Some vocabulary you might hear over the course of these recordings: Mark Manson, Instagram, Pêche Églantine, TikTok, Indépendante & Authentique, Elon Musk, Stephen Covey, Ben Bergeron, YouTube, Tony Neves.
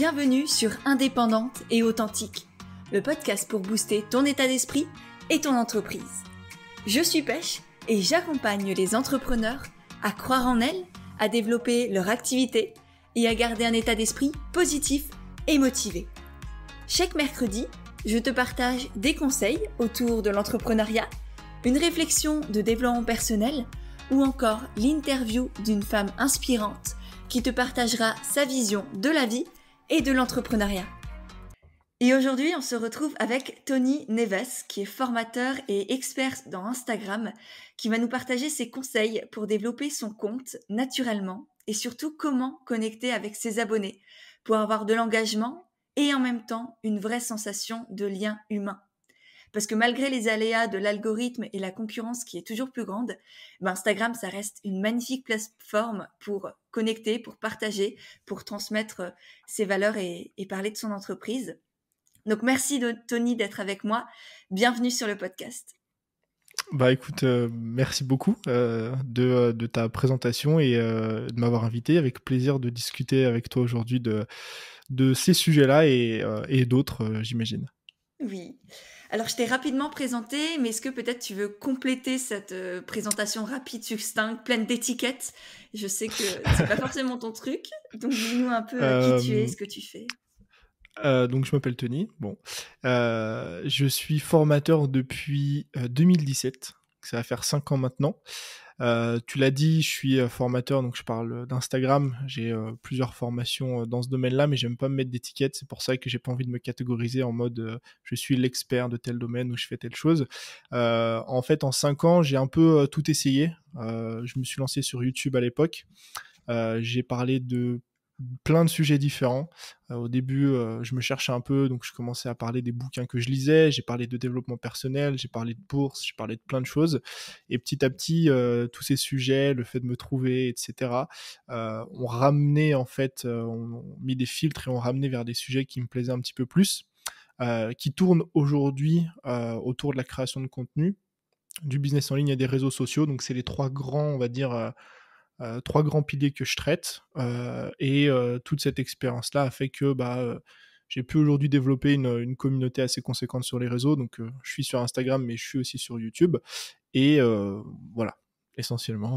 Bienvenue sur Indépendante et Authentique, le podcast pour booster ton état d'esprit et ton entreprise. Je suis Pêche et j'accompagne les entrepreneurs à croire en elles, à développer leur activité et à garder un état d'esprit positif et motivé. Chaque mercredi, je te partage des conseils autour de l'entrepreneuriat, une réflexion de développement personnel ou encore l'interview d'une femme inspirante qui te partagera sa vision de la vie et de l'entrepreneuriat. Et aujourd'hui, on se retrouve avec Tony Neves, qui est formateur et expert dans Instagram, qui va nous partager ses conseils pour développer son compte naturellement et surtout comment connecter avec ses abonnés pour avoir de l'engagement et en même temps une vraie sensation de lien humain. Parce que malgré les aléas de l'algorithme et la concurrence qui est toujours plus grande, Instagram, ça reste une magnifique plateforme pour connecter, pour partager, pour transmettre ses valeurs et parler de son entreprise. Donc merci Tony d'être avec moi, bienvenue sur le podcast. Écoute, merci beaucoup de ta présentation et de m'avoir invité, avec plaisir de discuter avec toi aujourd'hui de ces sujets-là et d'autres, j'imagine. Oui. Alors, je t'ai rapidement présenté, mais est-ce que peut-être tu veux compléter cette présentation rapide, succincte, pleine d'étiquettes? Je sais que c'est pas forcément ton truc, donc dis-nous un peu qui tu es, ce que tu fais. Donc, je m'appelle Tony. Je suis formateur depuis 2017, ça va faire 5 ans maintenant. Tu l'as dit, je suis formateur, donc je parle d'Instagram. J'ai plusieurs formations dans ce domaine-là, mais j'aime pas me mettre d'étiquette. C'est pour ça que j'ai pas envie de me catégoriser en mode je suis l'expert de tel domaine ou je fais telle chose. En fait, en 5 ans, j'ai un peu tout essayé. Je me suis lancé sur YouTube à l'époque. J'ai parlé de plein de sujets différents. Au début, je me cherchais un peu, donc je commençais à parler des bouquins que je lisais, j'ai parlé de développement personnel, j'ai parlé de bourse, j'ai parlé de plein de choses. Et petit à petit, tous ces sujets, le fait de me trouver, etc., on ramenait en fait, on mit des filtres et on ramenait vers des sujets qui me plaisaient un petit peu plus, qui tournent aujourd'hui autour de la création de contenu, du business en ligne et des réseaux sociaux. Donc c'est les trois grands, on va dire... trois grands piliers que je traite et toute cette expérience-là a fait que j'ai pu aujourd'hui développer une communauté assez conséquente sur les réseaux. Donc je suis sur Instagram, mais je suis aussi sur YouTube et voilà, essentiellement.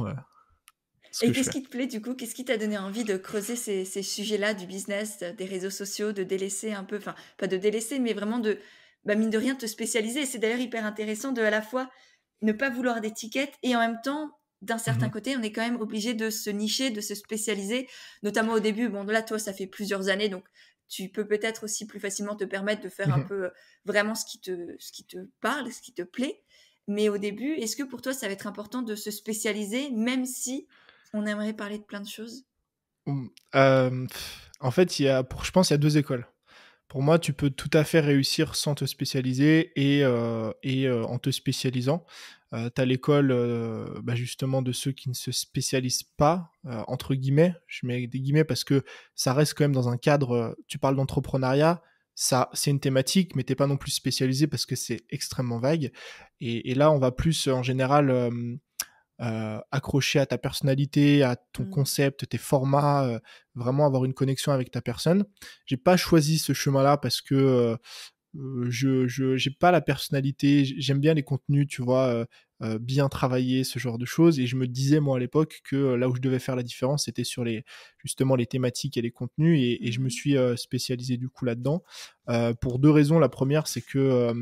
Et qu'est-ce qui te plaît du coup? Qu'est-ce qui t'a donné envie de creuser ces sujets-là du business, des réseaux sociaux, de délaisser un peu, enfin pas de délaisser, mais vraiment de mine de rien te spécialiser. Et c'est d'ailleurs hyper intéressant de à la fois ne pas vouloir d'étiquette et en même temps d'un certain côté, on est quand même obligé de se nicher, de se spécialiser, notamment au début. Bon, là, toi, ça fait plusieurs années, donc tu peux peut-être aussi plus facilement te permettre de faire un peu vraiment ce qui te parle, ce qui te plaît. Mais au début, est-ce que pour toi, ça va être important de se spécialiser, même si on aimerait parler de plein de choses ? En fait, je pense qu'il y a deux écoles. Pour moi, tu peux tout à fait réussir sans te spécialiser et en te spécialisant. T'as l'école justement de ceux qui ne se spécialisent pas, entre guillemets, je mets des guillemets parce que ça reste quand même dans un cadre, tu parles d'entrepreneuriat, ça, c'est une thématique, mais t'es pas non plus spécialisé parce que c'est extrêmement vague. Et là, on va plus en général accrocher à ta personnalité, à ton concept, tes formats, vraiment avoir une connexion avec ta personne. J'ai pas choisi ce chemin-là parce que... j'ai pas la personnalité, j'aime bien les contenus, tu vois, bien travailler, ce genre de choses, et je me disais moi à l'époque que là où je devais faire la différence, c'était sur les thématiques et les contenus, et je me suis spécialisé du coup là-dedans pour deux raisons. La première, c'est que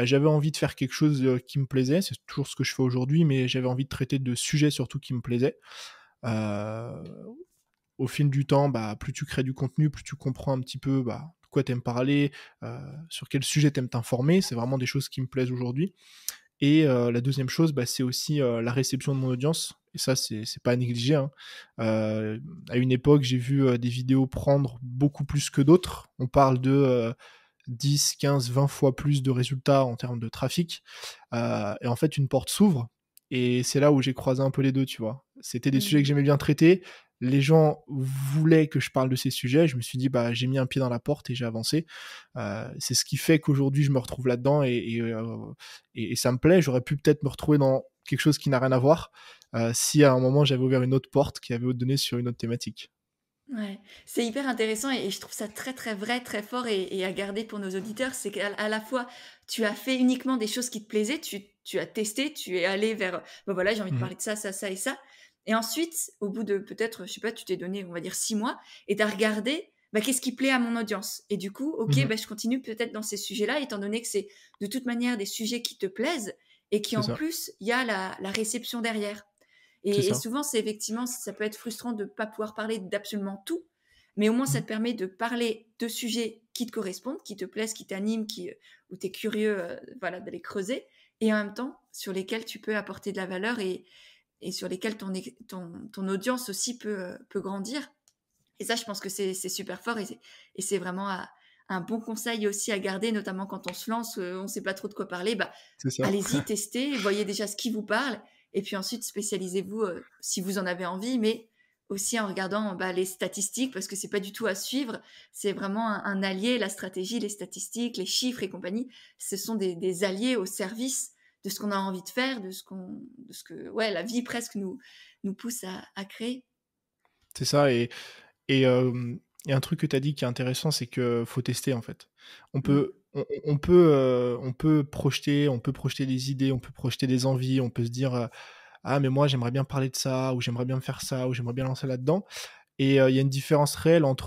j'avais envie de faire quelque chose qui me plaisait, c'est toujours ce que je fais aujourd'hui, mais j'avais envie de traiter de sujets surtout qui me plaisaient. Au fil du temps, plus tu crées du contenu, plus tu comprends un petit peu quoi t'aimes parler, sur quel sujet t'aimes t'informer, c'est vraiment des choses qui me plaisent aujourd'hui. Et la deuxième chose, c'est aussi la réception de mon audience, et ça c'est pas à négliger, hein. À une époque, j'ai vu des vidéos prendre beaucoup plus que d'autres, on parle de 10, 15, 20 fois plus de résultats en termes de trafic, et en fait une porte s'ouvre, et c'est là où j'ai croisé un peu les deux, tu vois. C'était des sujets que j'aimais bien traiter, les gens voulaient que je parle de ces sujets, je me suis dit, j'ai mis un pied dans la porte et j'ai avancé. C'est ce qui fait qu'aujourd'hui, je me retrouve là-dedans et ça me plaît. J'aurais pu peut-être me retrouver dans quelque chose qui n'a rien à voir si à un moment, j'avais ouvert une autre porte qui avait donné sur une autre thématique. Ouais. C'est hyper intéressant et je trouve ça très très vrai, très fort et à garder pour nos auditeurs. C'est qu'à la fois, tu as fait uniquement des choses qui te plaisaient, tu as testé, tu es allé vers, ben voilà, j'ai envie de parler de ça, ça, ça et ça. Et ensuite, au bout de peut-être, je sais pas, tu t'es donné, on va dire 6 mois et tu as regardé, bah, qu'est-ce qui plaît à mon audience? Et du coup, ok, bah, je continue peut-être dans ces sujets-là, étant donné que c'est de toute manière des sujets qui te plaisent et qui en plus, il y a la réception derrière. Et souvent, c'est effectivement, ça peut être frustrant de ne pas pouvoir parler d'absolument tout, mais au moins, ça te permet de parler de sujets qui te correspondent, qui te plaisent, qui t'animent, où tu es curieux voilà, d'aller creuser, et en même temps, sur lesquels tu peux apporter de la valeur et sur lesquels ton audience aussi peut grandir. Et ça, je pense que c'est super fort et c'est vraiment un bon conseil aussi à garder, notamment quand on se lance, on ne sait pas trop de quoi parler, bah, allez-y, testez, voyez déjà ce qui vous parle. Et puis ensuite, spécialisez-vous si vous en avez envie, mais aussi en regardant bah, les statistiques, parce que ce n'est pas du tout à suivre. C'est vraiment un allié, la stratégie, les statistiques, les chiffres et compagnie. Ce sont des alliés au service de ce qu'on a envie de faire, de ce que la vie presque nous pousse à créer. C'est ça. Et un truc que tu as dit qui est intéressant, c'est qu'il faut tester en fait. On peut projeter des idées, on peut projeter des envies, on peut se dire ah mais moi j'aimerais bien parler de ça, ou j'aimerais bien faire ça, ou j'aimerais bien lancer là-dedans. Et il y a une différence réelle entre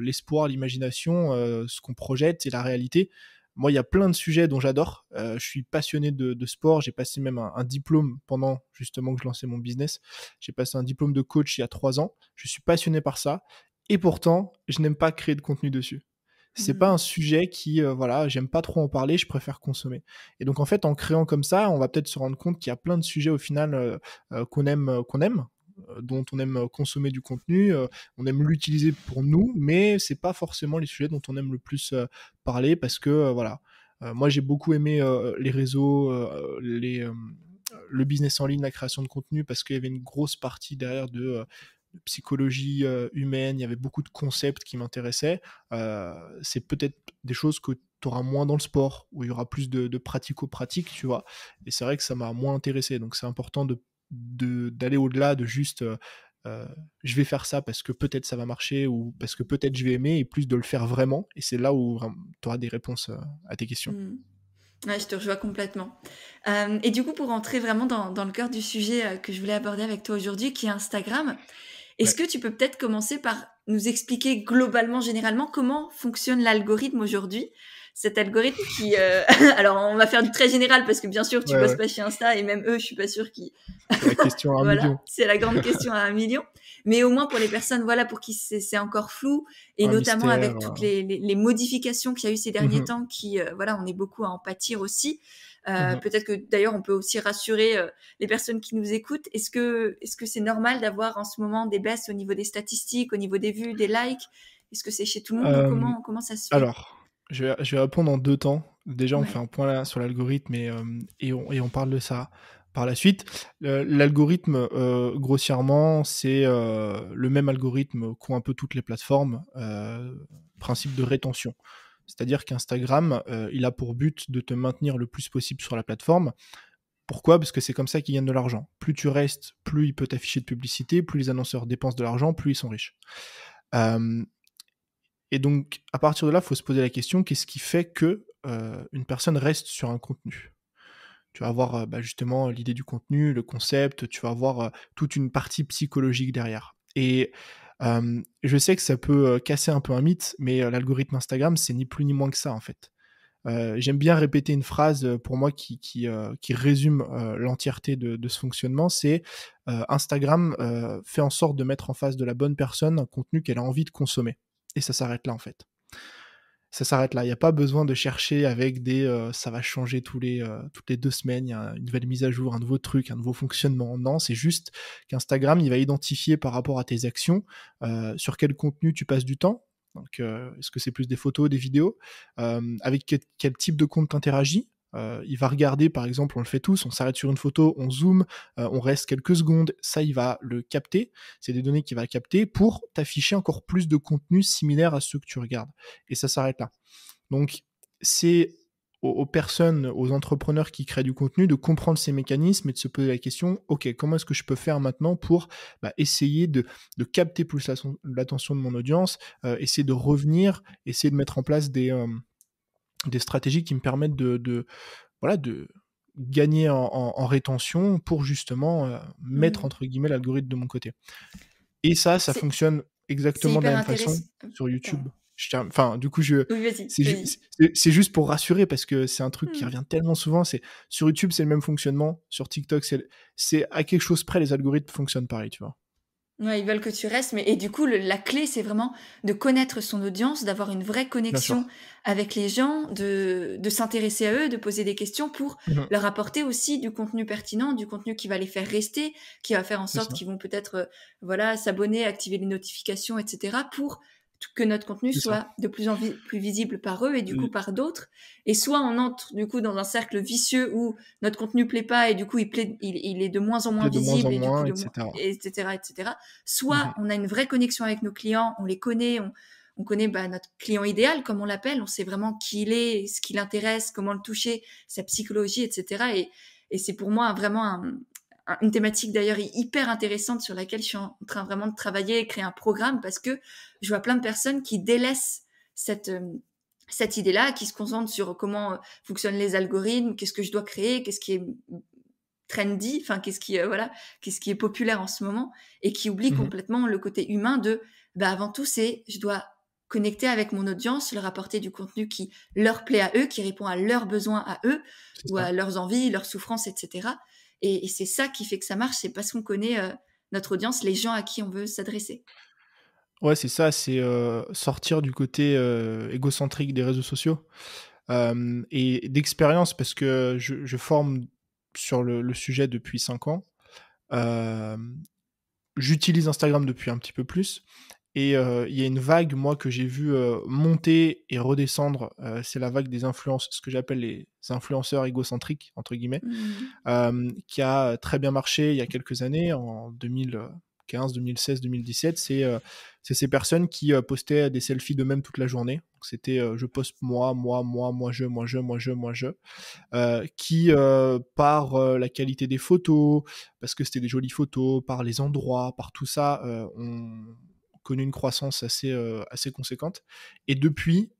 l'espoir, l'imagination, ce qu'on projette et la réalité. Moi, il y a plein de sujets dont j'adore. Je suis passionné de sport. J'ai passé même un diplôme pendant justement que je lançais mon business. J'ai passé un diplôme de coach il y a 3 ans. Je suis passionné par ça. Et pourtant, je n'aime pas créer de contenu dessus. C'est pas un sujet qui, j'aime pas trop en parler, je préfère consommer. Et donc, en fait, en créant comme ça, on va peut-être se rendre compte qu'il y a plein de sujets au final qu'on aime, dont on aime consommer du contenu, on aime l'utiliser pour nous, mais c'est pas forcément les sujets dont on aime le plus parler parce que, moi, j'ai beaucoup aimé les réseaux, le business en ligne, la création de contenu, parce qu'il y avait une grosse partie derrière de psychologie humaine, il y avait beaucoup de concepts qui m'intéressaient. C'est peut-être des choses que tu auras moins dans le sport, où il y aura plus de pratico-pratique, tu vois. Et c'est vrai que ça m'a moins intéressé. Donc c'est important d'aller au-delà de juste je vais faire ça parce que peut-être ça va marcher ou parce que peut-être je vais aimer, et plus de le faire vraiment. Et c'est là où tu auras des réponses à tes questions. Ouais, je te rejoins complètement. Et du coup, pour entrer vraiment dans le cœur du sujet que je voulais aborder avec toi aujourd'hui, qui est Instagram, est-ce que tu peux peut-être commencer par nous expliquer globalement, généralement, comment fonctionne l'algorithme aujourd'hui? Cet algorithme qui... alors, on va faire du très général parce que, bien sûr, tu bosses pas chez Insta et même eux, je suis pas sûre qu'ils... C'est la question à 1 million. C'est la grande question à 1 million. Mais au moins pour les personnes pour qui c'est encore flou et notamment mystère, avec toutes les modifications qu'il y a eu ces derniers temps qui, on est beaucoup à en pâtir aussi. Peut-être que d'ailleurs on peut aussi rassurer les personnes qui nous écoutent. Est-ce que c'est normal d'avoir en ce moment des baisses au niveau des statistiques, au niveau des vues, des likes? Est-ce que c'est chez tout le monde? Comment ça se fait? Alors, je vais répondre en 2 temps. Déjà, on fait un point là sur l'algorithme et on parle de ça par la suite. L'algorithme, grossièrement, c'est le même algorithme qu'ont un peu toutes les plateformes, principe de rétention. C'est-à-dire qu'Instagram, il a pour but de te maintenir le plus possible sur la plateforme. Pourquoi ? Parce que c'est comme ça qu'ils gagnent de l'argent. Plus tu restes, plus il peut t'afficher de publicité, plus les annonceurs dépensent de l'argent, plus ils sont riches. Et donc, à partir de là, il faut se poser la question, qu'est-ce qui fait que une personne reste sur un contenu ? Tu vas avoir justement l'idée du contenu, le concept, tu vas avoir toute une partie psychologique derrière. Et... je sais que ça peut casser un peu un mythe, mais l'algorithme Instagram, c'est ni plus ni moins que ça en fait. J'aime bien répéter une phrase pour moi qui résume l'entièreté de ce fonctionnement, c'est Instagram fait en sorte de mettre en face de la bonne personne un contenu qu'elle a envie de consommer. Et ça s'arrête là en fait. Ça s'arrête là, il n'y a pas besoin de chercher avec des ça va changer toutes les 2 semaines, il y a une nouvelle mise à jour, un nouveau truc, un nouveau fonctionnement. Non, c'est juste qu'Instagram, il va identifier par rapport à tes actions sur quel contenu tu passes du temps. Donc, est-ce que c'est plus des photos, des vidéos, avec quel type de compte t'interagis? Il va regarder, par exemple, on le fait tous, on s'arrête sur une photo, on zoome, on reste quelques secondes, ça il va le capter, c'est des données qu'il va capter pour t'afficher encore plus de contenu similaire à ceux que tu regardes. Et ça s'arrête là. Donc c'est aux personnes, aux entrepreneurs qui créent du contenu, de comprendre ces mécanismes et de se poser la question, ok, comment est-ce que je peux faire maintenant pour essayer de capter plus l'attention de mon audience, essayer de revenir, essayer de mettre en place des stratégies qui me permettent de gagner en rétention pour justement mettre entre guillemets l'algorithme de mon côté. Et ça fonctionne exactement de la même façon sur YouTube. Ouais. C'est juste pour rassurer parce que c'est un truc qui revient tellement souvent. C'est sur YouTube, c'est le même fonctionnement. Sur TikTok, c'est à quelque chose près, les algorithmes fonctionnent pareil, tu vois. Ouais, ils veulent que tu restes, mais et du coup la clé c'est vraiment de connaître son audience, d'avoir une vraie connexion avec les gens, de s'intéresser à eux, de poser des questions pour leur apporter aussi du contenu pertinent, du contenu qui va les faire rester, qui va faire en sorte qu'ils vont peut-être s'abonner, activer les notifications, etc. pour que notre contenu soit de plus en plus visible par eux et du coup par d'autres. Et soit on entre du coup dans un cercle vicieux où notre contenu plaît pas et du coup il est de moins en moins visible, etc. Soit on a une vraie connexion avec nos clients, on les connaît, on connaît notre client idéal comme on l'appelle, on sait vraiment qui il est, ce qui l'intéresse, comment le toucher, sa psychologie, etc. Et c'est pour moi vraiment une thématique d'ailleurs hyper intéressante sur laquelle je suis en train vraiment de travailler et créer un programme, parce que je vois plein de personnes qui délaissent cette idée-là, qui se concentrent sur comment fonctionnent les algorithmes, qu'est-ce que je dois créer, qu'est-ce qui est trendy, enfin qu'est-ce qui est populaire en ce moment, et qui oublient complètement le côté humain de avant tout c'est je dois connecter avec mon audience, leur apporter du contenu qui leur plaît à eux, qui répond à leurs besoins à eux, ou à leurs envies, leurs souffrances, etc. Et c'est ça qui fait que ça marche, c'est parce qu'on connaît notre audience, les gens à qui on veut s'adresser. Ouais, c'est ça, c'est sortir du côté égocentrique des réseaux sociaux et d'expérience, parce que je forme sur le sujet depuis 5 ans. J'utilise Instagram depuis un petit peu plus. Et il y a une vague, moi, que j'ai vue monter et redescendre. C'est la vague des influences, ce que j'appelle les influenceurs égocentriques, entre guillemets, qui a très bien marché il y a quelques années, en 2015, 2016, 2017. C'est ces personnes qui postaient des selfies d'eux-mêmes toute la journée. Donc, c'était je poste moi, moi, moi, moi, je, moi, je, moi, je, moi, je. Qui, par la qualité des photos, parce que c'était des jolies photos, par les endroits, par tout ça, ont connu une croissance assez conséquente, et depuis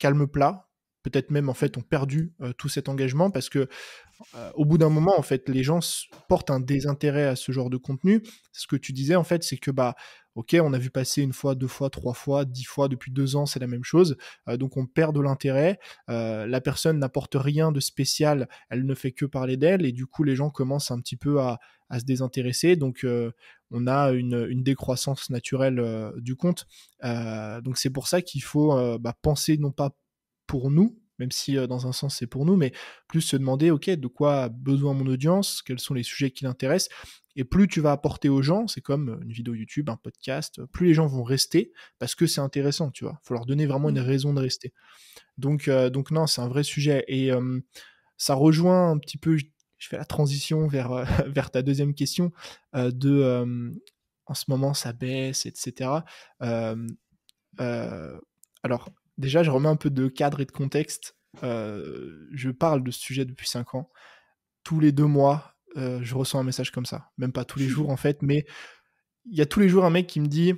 calme plat, peut-être même en fait ont perdu tout cet engagement, parce que au bout d'un moment en fait les gens portent un désintérêt à ce genre de contenu. Ce que tu disais en fait, c'est que ok, on a vu passer une fois, deux fois, trois fois, 10 fois, depuis 2 ans c'est la même chose, donc on perd de l'intérêt, la personne n'apporte rien de spécial, elle ne fait que parler d'elle, et du coup les gens commencent un petit peu à se désintéresser, donc on a une décroissance naturelle du compte. Donc c'est pour ça qu'il faut penser non pas pour nous, même si dans un sens c'est pour nous, mais plus se demander, ok, de quoi a besoin mon audience, quels sont les sujets qui l'intéressent, et plus tu vas apporter aux gens, c'est comme une vidéo YouTube, un podcast, plus les gens vont rester, parce que c'est intéressant, tu vois, il faut leur donner vraiment une raison de rester. Donc non, c'est un vrai sujet, et ça rejoint un petit peu... Je fais la transition vers ta deuxième question en ce moment, ça baisse, etc. Alors, déjà, je remets un peu de cadre et de contexte. Je parle de ce sujet depuis 5 ans. Tous les 2 mois, je reçois un message comme ça. Même pas tous les jours, en fait, mais il y a tous les jours un mec qui me dit...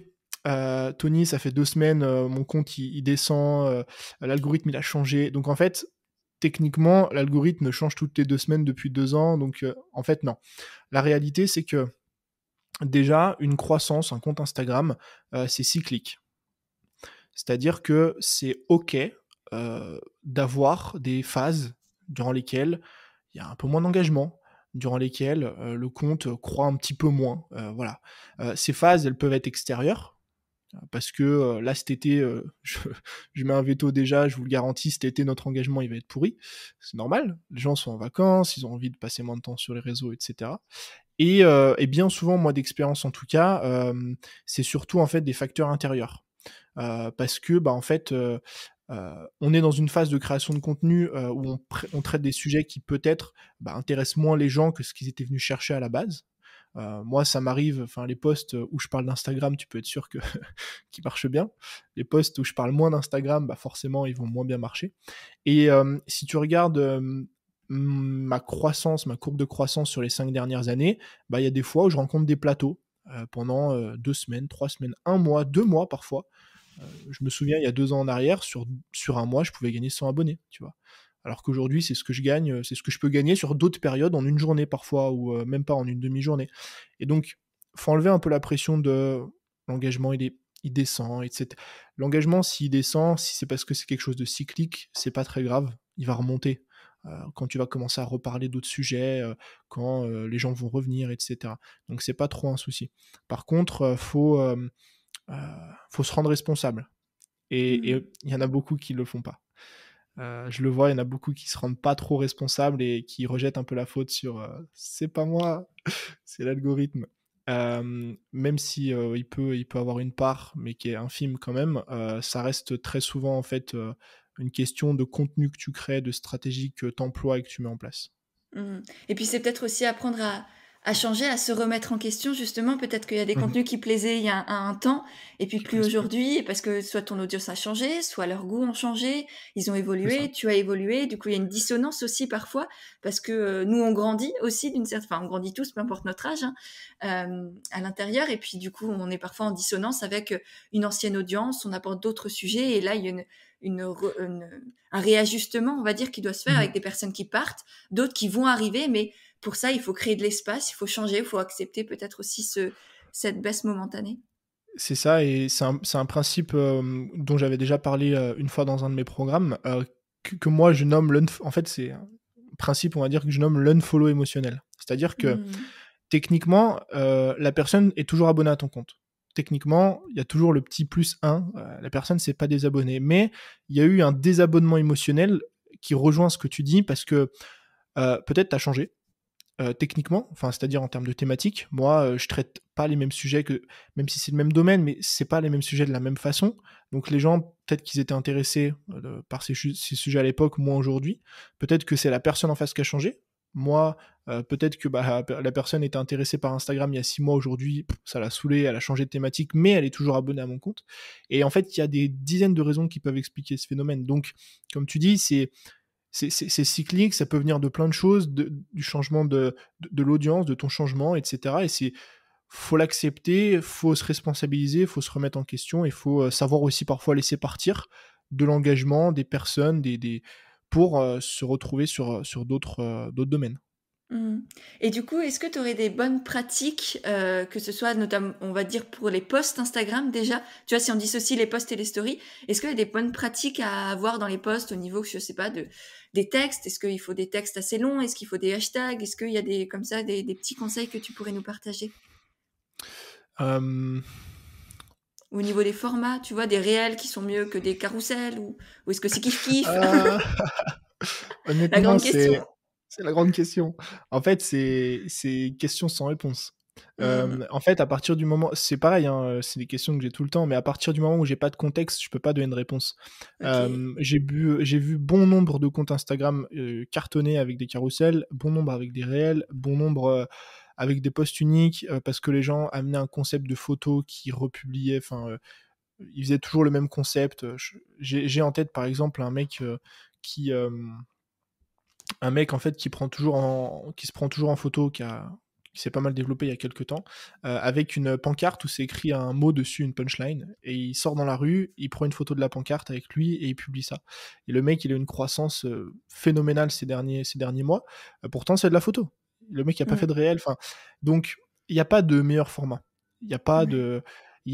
Tony, ça fait 2 semaines, mon compte, il descend, l'algorithme, il a changé. Donc, en fait... Techniquement, l'algorithme change toutes les 2 semaines depuis 2 ans, donc en fait, non. La réalité, c'est que déjà, une croissance, un compte Instagram, c'est cyclique. C'est-à-dire que c'est OK d'avoir des phases durant lesquelles il y a un peu moins d'engagement, durant lesquelles le compte croît un petit peu moins. Voilà. Ces phases, elles peuvent être extérieures, parce que là, cet été, je mets un veto déjà, je vous le garantis, cet été, notre engagement, il va être pourri. C'est normal, les gens sont en vacances, ils ont envie de passer moins de temps sur les réseaux, etc. Et bien souvent, moi, d'expérience en tout cas, c'est surtout en fait des facteurs intérieurs. Parce que, en fait, on est dans une phase de création de contenu où on traite des sujets qui peut-être intéressent moins les gens que ce qu'ils étaient venus chercher à la base. Moi, ça m'arrive, enfin, les posts où je parle d'Instagram, tu peux être sûr que qu'ils marchent bien. Les posts où je parle moins d'Instagram, bah forcément, ils vont moins bien marcher. Et si tu regardes ma courbe de croissance sur les 5 dernières années, bah, il y a des fois où je rencontre des plateaux pendant 2 semaines, 3 semaines, 1 mois, 2 mois parfois. Je me souviens, il y a 2 ans en arrière, sur 1 mois, je pouvais gagner 100 abonnés, tu vois. Alors qu'aujourd'hui, c'est ce que je gagne, c'est ce que je peux gagner sur d'autres périodes, en une journée parfois, ou même pas en une demi-journée. Et donc, il faut enlever un peu la pression de l'engagement, il descend, etc. L'engagement, s'il descend, si c'est parce que c'est quelque chose de cyclique, c'est pas très grave, il va remonter. Quand tu vas commencer à reparler d'autres sujets, quand les gens vont revenir, etc. Donc, c'est pas trop un souci. Par contre, faut se rendre responsable. Et il y en a beaucoup qui le font pas. Je le vois, il y en a beaucoup qui se rendent pas trop responsables et qui rejettent un peu la faute sur c'est pas moi, c'est l'algorithme. Même si il peut avoir une part, mais qui est infime quand même, ça reste très souvent en fait une question de contenu que tu crées, de stratégie que tu emploies et que tu mets en place. Et puis c'est peut-être aussi apprendre à changer, à se remettre en question, justement. Peut-être qu'il y a des contenus qui plaisaient il y a un temps, et puis plus aujourd'hui, parce que soit ton audience a changé, soit leurs goûts ont changé, ils ont évolué, tu as évolué, du coup il y a une dissonance aussi parfois, parce que nous on grandit aussi, on grandit tous, peu importe notre âge, à l'intérieur, et puis du coup on est parfois en dissonance avec une ancienne audience, on apporte d'autres sujets, et là il y a un réajustement, on va dire, qui doit se faire avec des personnes qui partent, d'autres qui vont arriver, mais pour ça, il faut créer de l'espace, il faut changer, il faut accepter peut-être aussi cette baisse momentanée. C'est ça, et c'est un principe dont j'avais déjà parlé une fois dans un de mes programmes, que moi je nomme, en fait c'est un principe, on va dire, que je nomme l'unfollow émotionnel. C'est-à-dire que techniquement, la personne est toujours abonnée à ton compte. Techniquement, il y a toujours le petit +1, la personne s'est pas désabonnée, mais il y a eu un désabonnement émotionnel qui rejoint ce que tu dis, parce que peut-être tu as changé, techniquement, enfin, c'est-à-dire en termes de thématique. Moi, je traite pas les mêmes sujets, même si c'est le même domaine, mais c'est pas les mêmes sujets de la même façon. Donc les gens, peut-être qu'ils étaient intéressés par ces sujets à l'époque, moi aujourd'hui. Peut-être que c'est la personne en face qui a changé. Moi, peut-être que la personne était intéressée par Instagram il y a 6 mois, aujourd'hui, ça l'a saoulée, elle a changé de thématique, mais elle est toujours abonnée à mon compte. Et en fait, il y a des dizaines de raisons qui peuvent expliquer ce phénomène. Donc, comme tu dis, c'est cyclique, ça peut venir de plein de choses, du changement de l'audience, de ton changement, etc. Et faut l'accepter, faut se responsabiliser, faut se remettre en question, et faut savoir aussi parfois laisser partir de l'engagement des personnes, pour se retrouver sur d'autres domaines. Et du coup, est-ce que tu aurais des bonnes pratiques, que ce soit notamment, on va dire, pour les posts Instagram déjà, tu vois, si on dissocie les posts et les stories, est-ce qu'il y a des bonnes pratiques à avoir dans les posts au niveau, je sais pas, des textes? Est-ce qu'il faut des textes assez longs? Est-ce qu'il faut des hashtags? Est-ce qu'il y a des petits conseils que tu pourrais nous partager? Au niveau des formats, tu vois, des réels qui sont mieux que des carousels, ou est-ce que c'est kiff-kiff? Honnêtement, la grande question. C'est la grande question. En fait, c'est question sans réponse. En fait, à partir du moment... C'est pareil, hein, c'est des questions que j'ai tout le temps, mais à partir du moment où j'ai pas de contexte, je peux pas donner de réponse. Okay. J'ai vu bon nombre de comptes Instagram cartonnés avec des carousels, bon nombre avec des réels, bon nombre... avec des posts uniques, parce que les gens amenaient un concept de photo qu'ils republiaient, ils faisaient toujours le même concept. J'ai en tête par exemple un mec en fait qui se prend toujours en photo, qui s'est pas mal développé il y a quelques temps, avec une pancarte où c'est écrit un mot dessus, une punchline, et il sort dans la rue, il prend une photo de la pancarte avec lui et il publie ça. Et le mec, il a une croissance phénoménale ces derniers mois, pourtant c'est de la photo. Le mec n'a pas fait de réel. Donc, il n'y a pas de meilleur format. Il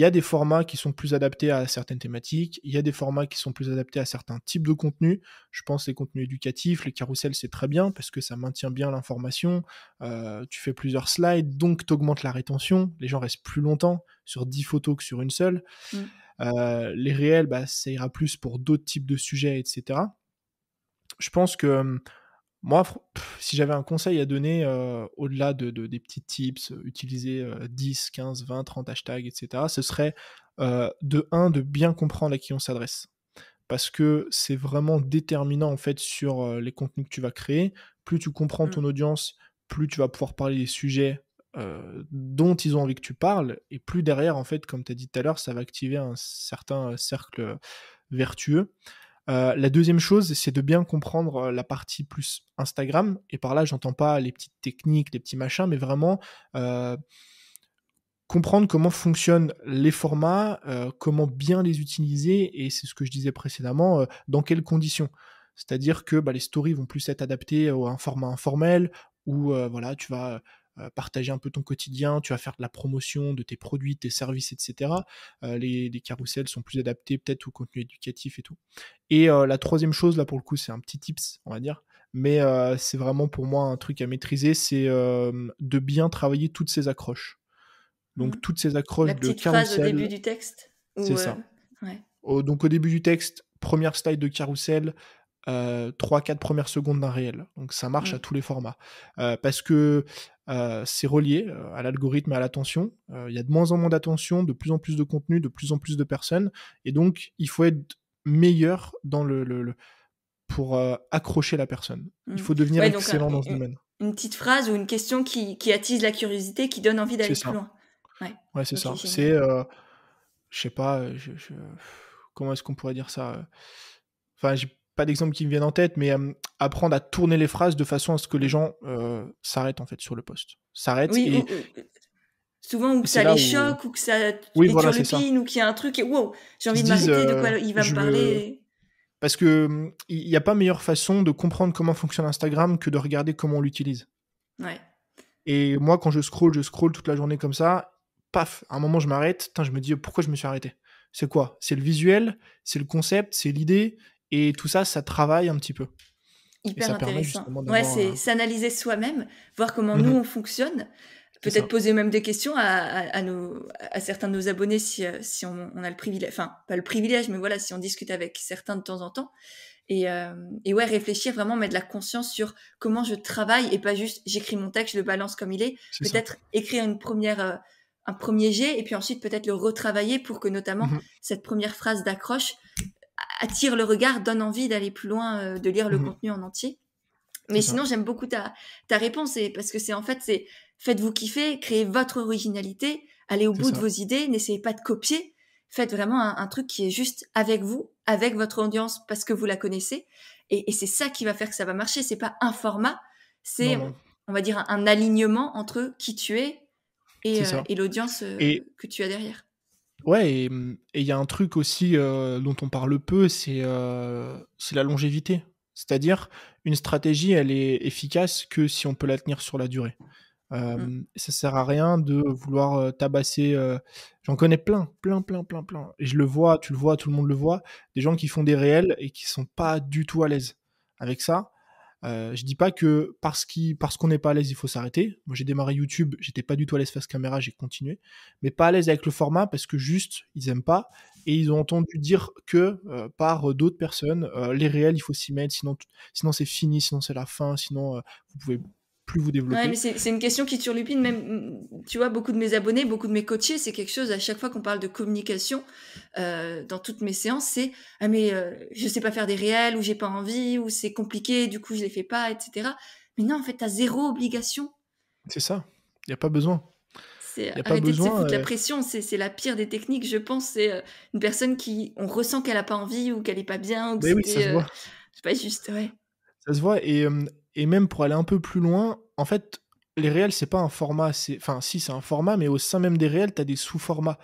y a des formats qui sont plus adaptés à certaines thématiques. Il y a des formats qui sont plus adaptés à certains types de contenus. Je pense les contenus éducatifs, les carousels, c'est très bien parce que ça maintient bien l'information. Tu fais plusieurs slides, donc tu augmentes la rétention. Les gens restent plus longtemps sur 10 photos que sur une seule. Les réels, ça ira plus pour d'autres types de sujets, etc. Je pense que... Moi, si j'avais un conseil à donner, au-delà des petits tips, utiliser 10, 15, 20, 30 hashtags, etc., ce serait de bien comprendre à qui on s'adresse. Parce que c'est vraiment déterminant en fait sur les contenus que tu vas créer. Plus tu comprends ton audience, plus tu vas pouvoir parler des sujets dont ils ont envie que tu parles, et plus derrière, en fait, comme tu as dit tout à l'heure, ça va activer un certain cercle vertueux. La deuxième chose, c'est de bien comprendre la partie plus Instagram, et par là, j'entends pas les petites techniques, les petits machins, mais vraiment comprendre comment fonctionnent les formats, comment bien les utiliser, et c'est ce que je disais précédemment, dans quelles conditions. C'est-à-dire que les stories vont plus être adaptées à un format informel, où voilà, tu vas partager un peu ton quotidien, tu vas faire de la promotion de tes produits, tes services, etc. Les carousels sont plus adaptés peut-être au contenu éducatif et tout. Et la troisième chose, là pour le coup, c'est un petit tips, on va dire, mais c'est vraiment pour moi un truc à maîtriser, c'est de bien travailler toutes ces accroches. Donc toutes ces accroches de carousel. La petite phrase au début du texte. C'est ça. Ouais. Donc au début du texte, première slide de carousel, 3-4 premières secondes d'un réel. Donc ça marche à tous les formats. Parce que c'est relié à l'algorithme et à l'attention. Il y a de moins en moins d'attention, de plus en plus de contenu, de plus en plus de personnes. Et donc, il faut être meilleur dans pour accrocher la personne. Il faut devenir excellent dans ce domaine. Une petite phrase ou une question qui attise la curiosité, qui donne envie d'aller plus loin. Ouais, c'est ça. C'est, je sais pas, comment est-ce qu'on pourrait dire ça? Enfin, j'ai pas d'exemple qui me viennent en tête, mais apprendre à tourner les phrases de façon à ce que les gens s'arrêtent en fait sur le poste. S'arrêtent. Oui, et... souvent ou que ça les choque, ou que ça les turlupine, ou qu'il y a un truc et wow, j'ai envie de m'arrêter, de quoi il va me parler. Parce que il n'y a pas meilleure façon de comprendre comment fonctionne Instagram que de regarder comment on l'utilise. Ouais. Et moi, quand je scroll toute la journée comme ça, paf, à un moment je m'arrête, je me dis pourquoi je me suis arrêté? C'est quoi? C'est le visuel, c'est le concept, c'est l'idée, et tout ça, ça travaille un petit peu. Hyper intéressant. Ouais, c'est s'analyser soi-même, voir comment nous on fonctionne, peut-être poser même des questions à certains de nos abonnés si on a le privilège, enfin pas le privilège, mais voilà, si on discute avec certains de temps en temps. Et ouais, réfléchir vraiment, mettre de la conscience sur comment je travaille et pas juste j'écris mon texte, je le balance comme il est. Peut-être écrire un premier jet et puis ensuite peut-être le retravailler pour que notamment cette première phrase d'accroche attire le regard, donne envie d'aller plus loin, de lire le contenu en entier. Mais sinon, j'aime beaucoup ta réponse parce que c'est en fait, c'est faites-vous kiffer, créez votre originalité, allez au bout de vos idées, n'essayez pas de copier. Faites vraiment un truc qui est juste avec vous, avec votre audience, parce que vous la connaissez. Et c'est ça qui va faire que ça va marcher. C'est pas un format, c'est, on va dire, un alignement entre qui tu es et l'audience que tu as derrière. Ouais, et il y a un truc aussi dont on parle peu, c'est la longévité. C'est-à-dire, une stratégie, elle est efficace que si on peut la tenir sur la durée. Ça sert à rien de vouloir tabasser. J'en connais plein. Et je le vois, tu le vois, tout le monde le voit. Des gens qui font des réels et qui sont pas du tout à l'aise avec ça. Je dis pas que parce qu'on n'est pas à l'aise, il faut s'arrêter. Moi, j'ai démarré YouTube, j'étais pas du tout à l'aise face caméra, j'ai continué. Mais pas à l'aise avec le format parce que juste, ils aiment pas. Et ils ont entendu dire que par d'autres personnes, les réels, il faut s'y mettre, sinon c'est fini, sinon c'est la fin, sinon vous pouvez plus vous développer. Ouais, mais c'est une question qui turlupine, même, tu vois, beaucoup de mes abonnés, beaucoup de mes coachés, c'est quelque chose, à chaque fois qu'on parle de communication, dans toutes mes séances, c'est « Ah mais je sais pas faire des réels, ou j'ai pas envie, ou c'est compliqué, du coup je les fais pas, etc. » Mais non, en fait, t'as zéro obligation. C'est ça, y a pas besoin. Arrêtez de se foutre la pression, c'est la pire des techniques, je pense, c'est une personne qui, on ressent qu'elle a pas envie, ou qu'elle est pas bien, ou que c'est pas juste, Ça se voit, et même pour aller un peu plus loin, en fait, les réels, c'est pas un format. Enfin, si, c'est un format, mais au sein même des réels, tu as des sous-formats.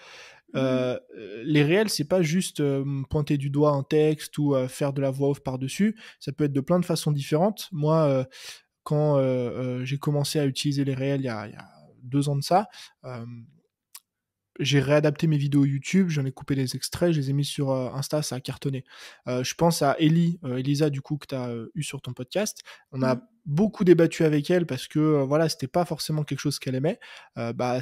Les réels, c'est pas juste pointer du doigt un texte ou faire de la voix off par-dessus. Ça peut être de plein de façons différentes. Moi, quand j'ai commencé à utiliser les réels il y a 2 ans de ça, j'ai réadapté mes vidéos YouTube, j'en ai coupé des extraits, je les ai mis sur Insta, ça a cartonné. Je pense à Elisa du coup que tu as eu sur ton podcast. On a beaucoup débattu avec elle parce que voilà, c'était pas forcément quelque chose qu'elle aimait.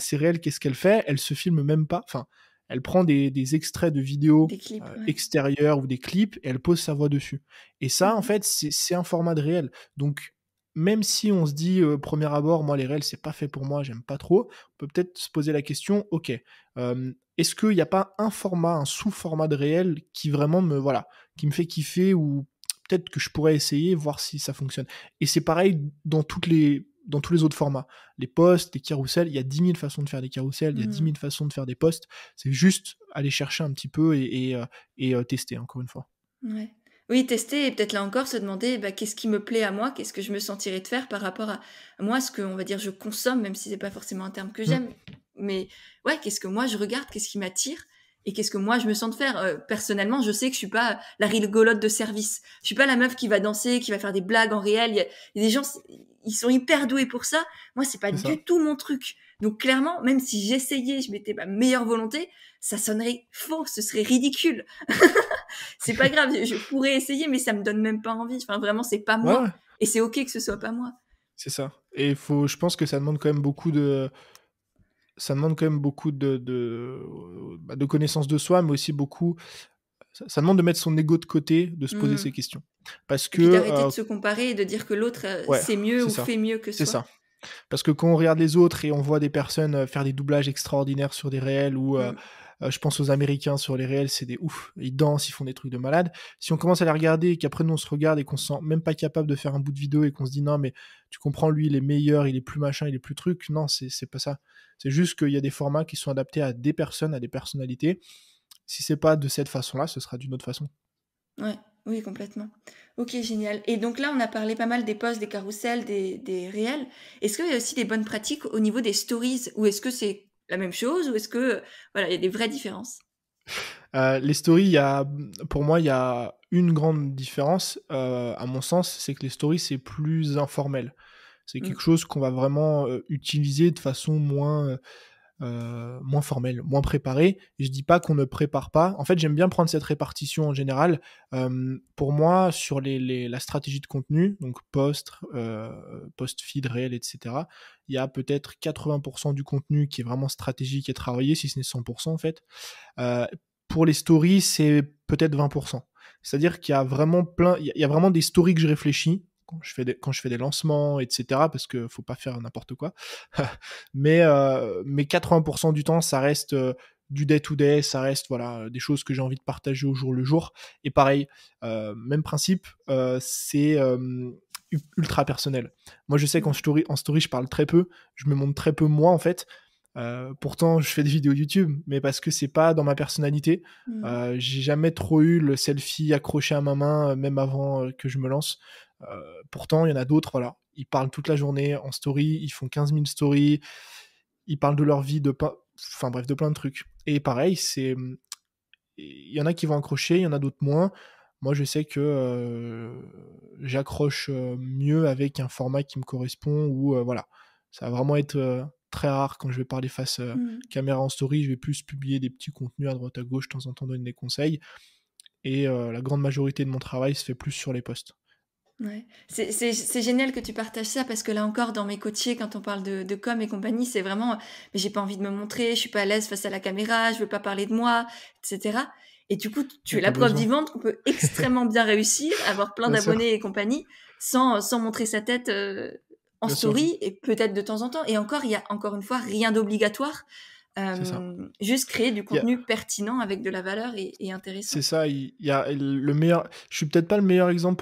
C'est réel, qu'est-ce qu'elle fait? Elle se filme même pas. Enfin, elle prend des extraits de vidéos clips, extérieures ou des clips et elle pose sa voix dessus. Et ça, en fait, c'est un format de réel. Donc, même si on se dit, premier abord, moi les réels, c'est pas fait pour moi, j'aime pas trop, on peut peut-être se poser la question, ok, est-ce qu'il n'y a pas un format, un sous-format de réel qui vraiment qui me fait kiffer, ou peut-être que je pourrais essayer, voir si ça fonctionne. Et c'est pareil dans toutes les dans tous les autres formats. Les posts, les carousels, il y a 10 000 façons de faire des carousels, il y a 10 000 façons de faire des posts. C'est juste aller chercher un petit peu et tester, encore une fois. Ouais. Oui, tester et peut-être là encore se demander qu'est-ce qui me plaît à moi, qu'est-ce que je me sentirais de faire par rapport à moi, ce que, on va dire, je consomme, même si c'est pas forcément un terme que j'aime. Mais ouais, qu'est-ce que moi je regarde, qu'est-ce qui m'attire et qu'est-ce que moi je me sens de faire. Personnellement, je sais que je suis pas la rigolote de service. Je suis pas la meuf qui va danser, qui va faire des blagues en réel. Il y a des gens, ils sont hyper doués pour ça. Moi, c'est pas du tout mon truc. Donc clairement, même si j'essayais, je mettais ma meilleure volonté, ça sonnerait faux, ce serait ridicule. C'est pas grave, je pourrais essayer, mais ça me donne même pas envie. Enfin, vraiment, c'est pas moi. Ouais. Et c'est ok que ce soit pas moi. C'est ça. Et je pense que ça demande quand même beaucoup de... Ça demande quand même beaucoup de connaissance de soi, mais aussi beaucoup... Ça demande de mettre son ego de côté, de se poser ces questions. Parce que, et puis d'arrêter de se comparer et de dire que l'autre sait mieux ou fait mieux que soi. C'est ça. Parce que quand on regarde les autres et on voit des personnes faire des doublages extraordinaires sur des réels ou... je pense aux Américains sur les réels, c'est des ouf. Ils dansent, ils font des trucs de malade. Si on commence à les regarder et qu'après nous on se regarde et qu'on se sent même pas capable de faire un bout de vidéo et qu'on se dit non mais tu comprends, lui il est meilleur, il est plus machin, il est plus truc. Non, c'est pas ça. C'est juste qu'il y a des formats qui sont adaptés à des personnes, à des personnalités. Si c'est pas de cette façon-là, ce sera d'une autre façon. Ouais, oui, complètement. Ok, génial. Et donc là, on a parlé pas mal des posts, des carousels, des réels. Est-ce qu'il y a aussi des bonnes pratiques au niveau des stories ou est-ce que c'est la même chose ou est-ce que voilà, il y a des vraies différences? Les stories, pour moi, il y a une grande différence, à mon sens, c'est que les stories, c'est plus informel. C'est quelque chose qu'on va vraiment utiliser de façon moins formelle, moins préparée. Et je dis pas qu'on ne prépare pas. En fait, j'aime bien prendre cette répartition en général. Pour moi, sur la stratégie de contenu, donc post-feed, réel, etc., il y a peut-être 80% du contenu qui est vraiment stratégique et travaillé, si ce n'est 100% en fait. Pour les stories, c'est peut-être 20%. C'est-à-dire qu'il y a vraiment il y a vraiment des stories que je réfléchis quand je fais des lancements, etc., parce qu'il ne faut pas faire n'importe quoi. mais 80% du temps, ça reste du day-to-day, ça reste des choses que j'ai envie de partager au jour le jour. Et pareil, même principe, c'est... ultra personnel. Moi, je sais qu'en story, je parle très peu, je me montre très peu moi, en fait. Pourtant, je fais des vidéos YouTube, mais parce que c'est pas dans ma personnalité. J'ai jamais trop eu le selfie accroché à ma main, même avant que je me lance. Pourtant, il y en a d'autres, ils parlent toute la journée en story, ils font 15 000 stories, ils parlent de leur vie, de plein de trucs. Et pareil, il y en a qui vont accrocher, il y en a d'autres moins. Moi, je sais que j'accroche mieux avec un format qui me correspond où, ça va vraiment être très rare quand je vais parler face caméra en story. Je vais plus publier des petits contenus à droite à gauche, de temps en temps donner des conseils. Et la grande majorité de mon travail se fait plus sur les posts. Ouais. C'est génial que tu partages ça parce que là encore dans mes coachés quand on parle de com et compagnie c'est vraiment mais j'ai pas envie de me montrer, je suis pas à l'aise face à la caméra, je veux pas parler de moi, etc. Et du coup tu es la preuve vivante qu'on peut extrêmement bien réussir, avoir plein d'abonnés et compagnie sans montrer sa tête en story et peut-être de temps en temps. Et encore il y a encore une fois rien d'obligatoire. Juste créer du contenu pertinent avec de la valeur et intéressant. C'est ça, il y a le meilleur. Je suis peut-être pas le meilleur exemple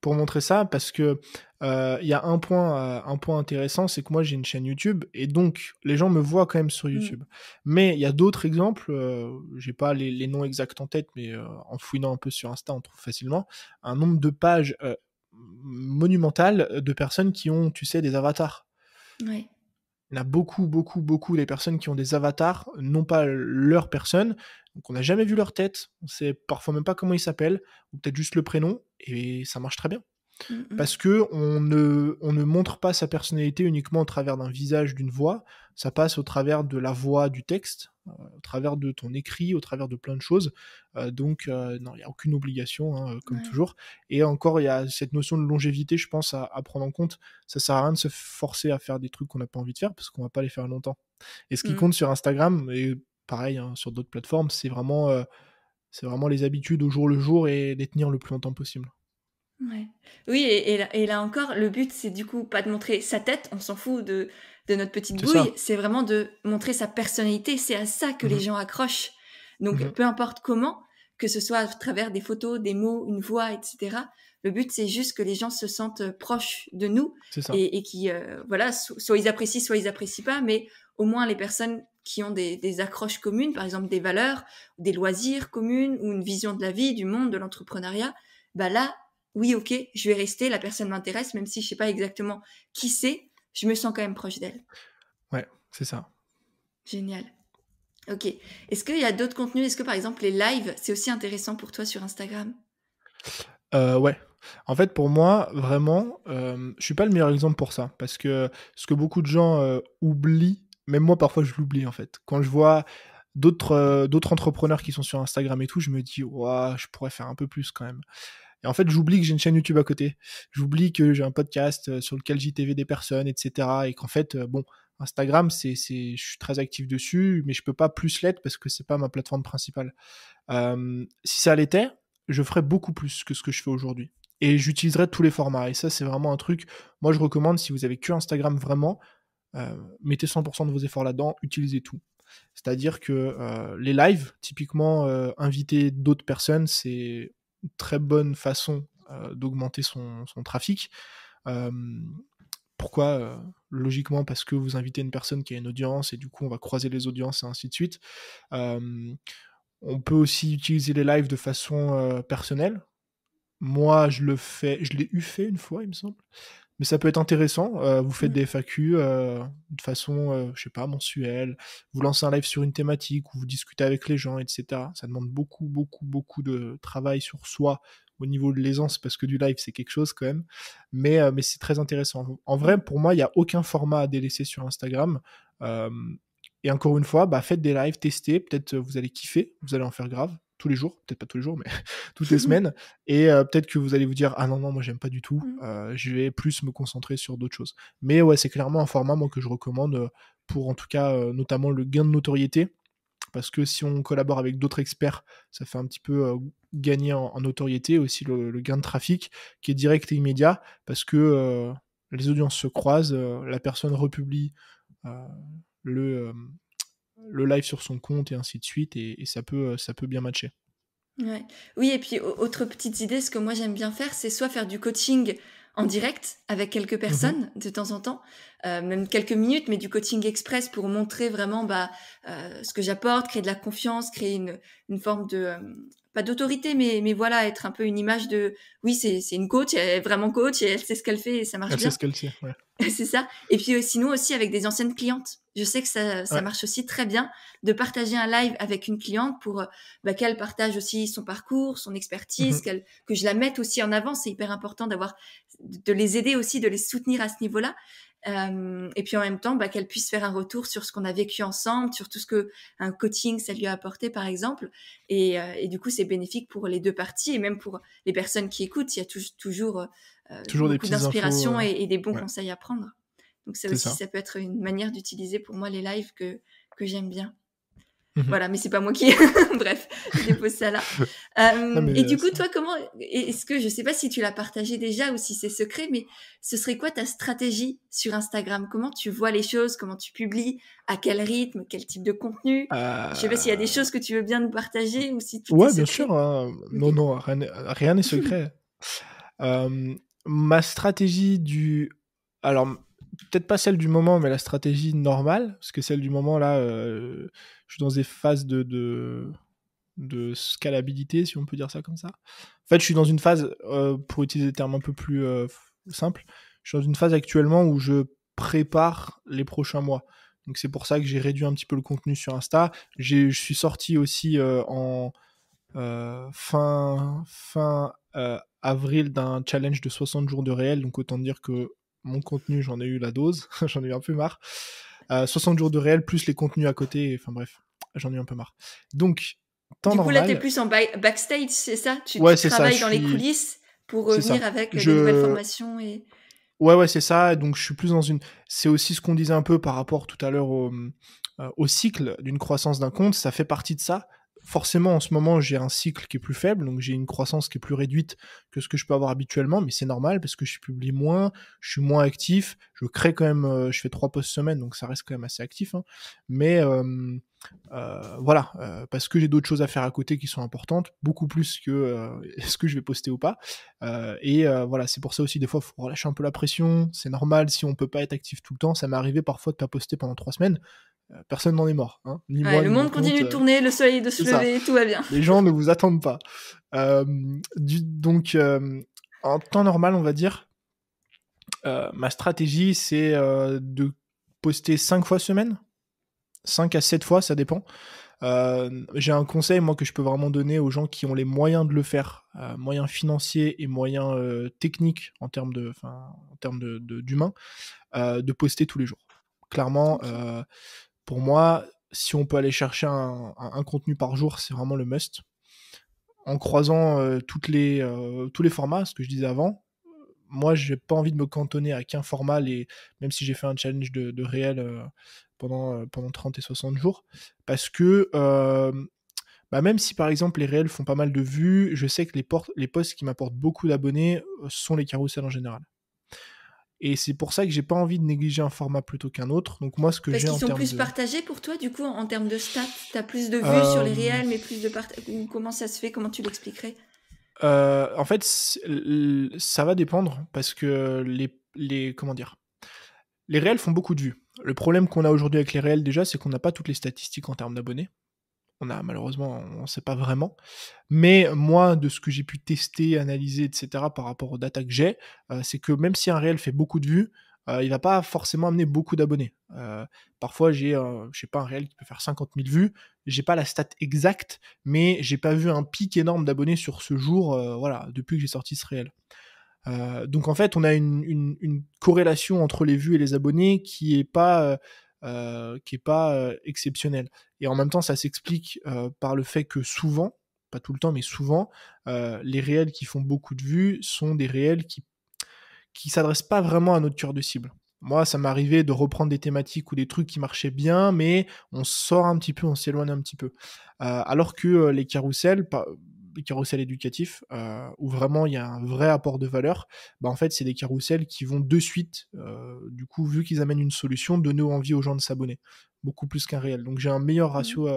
pour montrer ça parce que il y a un point intéressant, c'est que moi j'ai une chaîne YouTube et donc les gens me voient quand même sur YouTube. Mais il y a d'autres exemples, j'ai pas les noms exacts en tête, mais en fouinant un peu sur Insta, on trouve facilement un nombre de pages monumentales de personnes qui ont, tu sais, des avatars. Oui. Il y en a beaucoup des personnes qui ont des avatars, non pas leur personne, donc on n'a jamais vu leur tête, on sait parfois même pas comment ils s'appellent, ou peut-être juste le prénom, et ça marche très bien. Parce que on ne montre pas sa personnalité uniquement au travers d'un visage, d'une voix, ça passe au travers de la voix, du texte, au travers de ton écrit, au travers de plein de choses, donc non, il n'y a aucune obligation, toujours, et encore il y a cette notion de longévité, je pense, à prendre en compte. Ça sert à rien de se forcer à faire des trucs qu'on n'a pas envie de faire, parce qu'on ne va pas les faire longtemps, et ce qui compte sur Instagram, et pareil sur d'autres plateformes, c'est vraiment les habitudes au jour le jour, et les tenir le plus longtemps possible. Ouais. Oui, et là encore, le but, c'est du coup pas de montrer sa tête, on s'en fout de notre petite bouille, c'est vraiment de montrer sa personnalité, c'est à ça que les gens accrochent. Donc peu importe comment, que ce soit à travers des photos, des mots, une voix, etc., Le but, c'est juste que les gens se sentent proches de nous et qui, voilà, soit ils apprécient, soit ils n'apprécient pas, mais au moins les personnes qui ont des accroches communes, par exemple des valeurs, des loisirs communes ou une vision de la vie, du monde, de l'entrepreneuriat, bah là, oui, ok, je vais rester, la personne m'intéresse, même si je ne sais pas exactement qui c'est, je me sens quand même proche d'elle. Ouais, c'est ça. Génial. Ok. Est-ce qu'il y a d'autres contenus? Est-ce que, par exemple, les lives, c'est aussi intéressant pour toi sur Instagram? Ouais. En fait, pour moi, vraiment, je ne suis pas le meilleur exemple pour ça, parce que ce que beaucoup de gens oublient, même moi, parfois, je l'oublie, en fait. Quand je vois d'autres entrepreneurs qui sont sur Instagram et tout, je me dis, ouais, je pourrais faire un peu plus quand même. Et en fait, j'oublie que j'ai une chaîne YouTube à côté. J'oublie que j'ai un podcast sur lequel j'ITV des personnes, etc. Et qu'en fait, bon, Instagram, je suis très actif dessus, mais je peux pas plus l'être parce que c'est pas ma plateforme principale. Si ça l'était, je ferais beaucoup plus que ce que je fais aujourd'hui. Et j'utiliserais tous les formats. Et ça, c'est vraiment un truc, moi, je recommande, si vous avez que Instagram vraiment, mettez 100% de vos efforts là-dedans, utilisez tout. C'est-à-dire que les lives, typiquement, inviter d'autres personnes, c'est une très bonne façon d'augmenter son trafic. Pourquoi logiquement, parce que vous invitez une personne qui a une audience et du coup, on va croiser les audiences et ainsi de suite. On peut aussi utiliser les lives de façon personnelle. Moi, je l'ai fait une fois, il me semble. Mais ça peut être intéressant, vous faites des FAQ de façon, je sais pas, mensuelle, vous lancez un live sur une thématique, vous discutez avec les gens, etc. Ça demande beaucoup, beaucoup, beaucoup de travail sur soi au niveau de l'aisance, parce que du live, c'est quelque chose quand même, mais c'est très intéressant. En vrai, pour moi, il n'y a aucun format à délaisser sur Instagram, et encore une fois, bah, faites des lives, testez, peut-être vous allez kiffer, vous allez en faire grave. Tous les jours, peut-être pas tous les jours, mais toutes les semaines, et peut-être que vous allez vous dire « Ah non, non, moi j'aime pas du tout, je vais plus me concentrer sur d'autres choses. » Mais ouais, c'est clairement un format, moi, que je recommande pour, en tout cas, notamment le gain de notoriété, parce que si on collabore avec d'autres experts, ça fait un petit peu gagner en notoriété, aussi le gain de trafic, qui est direct et immédiat, parce que les audiences se croisent, la personne republie le live sur son compte et ainsi de suite, et ça peut bien matcher. Ouais. Oui, et puis autre petite idée, ce que moi j'aime bien faire, c'est soit faire du coaching en direct avec quelques personnes de temps en temps, même quelques minutes, mais du coaching express pour montrer vraiment ce que j'apporte, créer de la confiance, créer une forme de... pas d'autorité, mais voilà, être un peu une image de... Oui, c'est une coach, elle est vraiment coach, et elle sait ce qu'elle fait, et ça marche bien. Elle sait ce qu'elle fait, ouais. C'est ça. Et puis sinon aussi avec des anciennes clientes. Je sais que ça marche aussi très bien de partager un live avec une cliente pour qu'elle partage aussi son parcours, son expertise, que je la mette aussi en avant. C'est hyper important de les aider aussi, de les soutenir à ce niveau-là. Et puis en même temps, qu'elle puisse faire un retour sur ce qu'on a vécu ensemble, sur tout ce qu'un coaching, ça lui a apporté, par exemple. Et du coup, c'est bénéfique pour les deux parties et même pour les personnes qui écoutent. Il y a toujours beaucoup d'inspiration et des bons conseils à prendre. Donc ça aussi, ça peut être une manière d'utiliser pour moi les lives que j'aime bien. Voilà, mais c'est pas moi qui... Bref, je dépose ça là. Et du coup, toi, comment... Est-ce que, je sais pas si tu l'as partagé déjà ou si c'est secret, mais ce serait quoi ta stratégie sur Instagram? Comment tu vois les choses? Comment tu publies? À quel rythme? Quel type de contenu? Je sais pas s'il y a des choses que tu veux bien nous partager ou si tout est secret. Bien sûr. Non, rien n'est secret. Ma stratégie du... Alors... Peut-être pas celle du moment, mais la stratégie normale, parce que celle du moment, là, je suis dans des phases de scalabilité, si on peut dire ça comme ça. En fait, je suis dans une phase, pour utiliser des termes un peu plus simples, je suis dans une phase actuellement où je prépare les prochains mois. Donc c'est pour ça que j'ai réduit un petit peu le contenu sur Insta. Je suis sorti aussi en fin avril d'un challenge de 60 jours de réel, donc autant dire que mon contenu, j'en ai eu la dose, j'en ai eu un peu marre. 60 jours de réel, plus les contenus à côté, enfin bref, j'en ai eu un peu marre. Donc, temps normal... Du coup, là, t'es plus en backstage, c'est ça? Tu travailles dans les coulisses pour revenir avec des nouvelles formations et... Ouais, c'est ça. Donc, je suis plus dans une... C'est aussi ce qu'on disait un peu par rapport tout à l'heure au cycle d'une croissance d'un compte, ça fait partie de ça. forcément en ce moment j'ai un cycle qui est plus faible, donc j'ai une croissance qui est plus réduite que ce que je peux avoir habituellement, mais c'est normal parce que je publie moins, je suis moins actif, je crée quand même, je fais 3 posts semaine, donc ça reste quand même assez actif, hein, mais voilà, parce que j'ai d'autres choses à faire à côté qui sont importantes, beaucoup plus que est-ce que je vais poster ou pas, voilà, c'est pour ça aussi des fois il faut relâcher un peu la pression, c'est normal si on peut pas être actif tout le temps, ça m'est arrivé parfois de pas poster pendant 3 semaines, personne n'en est mort, hein. Ni moi, le monde continue de tourner, le soleil de se lever, tout va bien. Les gens ne vous attendent pas. Donc, en temps normal, on va dire, ma stratégie, c'est de poster 5 fois semaine, 5 à 7 fois, ça dépend. J'ai un conseil, moi, que je peux vraiment donner aux gens qui ont les moyens de le faire, moyens financiers et moyens techniques en termes de d'humains, de poster tous les jours. Clairement, pour moi, si on peut aller chercher un contenu par jour, c'est vraiment le must. En croisant tous les formats, ce que je disais avant, moi, j'ai pas envie de me cantonner à qu'un format, même si j'ai fait un challenge de réel pendant 30 et 60 jours, parce que même si, par exemple, les réels font pas mal de vues, je sais que les posts qui m'apportent beaucoup d'abonnés sont les carousels en général. Et c'est pour ça que j'ai pas envie de négliger un format plutôt qu'un autre. Donc moi, ce que j'ai en termes de... Parce qu'ils sont plus partagés pour toi, du coup, en termes de stats. T'as plus de vues sur les réels, mais plus de partages. Comment ça se fait? Comment tu l'expliquerais? En fait, ça va dépendre parce que les réels font beaucoup de vues. Le problème qu'on a aujourd'hui avec les réels, déjà, c'est qu'on n'a pas toutes les statistiques en termes d'abonnés. Malheureusement, on ne sait pas vraiment. Mais moi, de ce que j'ai pu tester, analyser, etc., par rapport aux data que j'ai, c'est que même si un réel fait beaucoup de vues, il ne va pas forcément amener beaucoup d'abonnés. Parfois, j'ai un réel qui peut faire 50 000 vues. J'ai pas la stat exacte, mais j'ai pas vu un pic énorme d'abonnés sur ce jour, depuis que j'ai sorti ce réel. Donc, en fait, on a une corrélation entre les vues et les abonnés qui n'est pas... exceptionnel. Et en même temps, ça s'explique par le fait que souvent, pas tout le temps, mais souvent, les réels qui font beaucoup de vues sont des réels qui s'adressent pas vraiment à notre cœur de cible. Moi, ça m'est arrivé de reprendre des thématiques ou des trucs qui marchaient bien, mais on sort un petit peu, on s'éloigne un petit peu. Alors que les carousels éducatifs, où vraiment il y a un vrai apport de valeur, en fait c'est des carousels qui vont de suite, du coup vu qu'ils amènent une solution, donner envie aux gens de s'abonner, beaucoup plus qu'un réel. Donc j'ai un meilleur ratio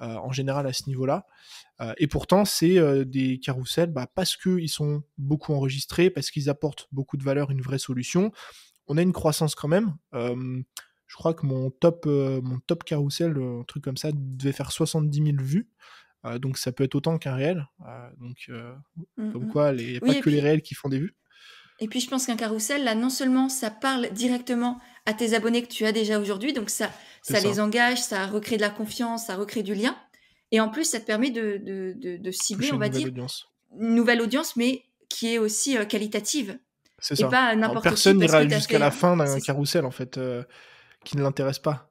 en général à ce niveau-là, et pourtant c'est des carousels, parce qu'ils sont beaucoup enregistrés, parce qu'ils apportent beaucoup de valeur, une vraie solution, on a une croissance quand même. Je crois que mon top carousel, un truc comme ça, devait faire 70 000 vues. Donc ça peut être autant qu'un réel, comme quoi il n'y a pas que les réels qui font des vues. Et puis je pense qu'un carrousel, là, non seulement ça parle directement à tes abonnés que tu as déjà aujourd'hui, donc ça les engage, ça recrée de la confiance, ça recrée du lien, et en plus ça te permet de cibler, on va dire, une nouvelle audience, mais qui est aussi qualitative. C'est ça. Et pas n'importe qui. Personne n'ira jusqu'à la fin d'un carrousel, en fait, qui ne l'intéresse pas.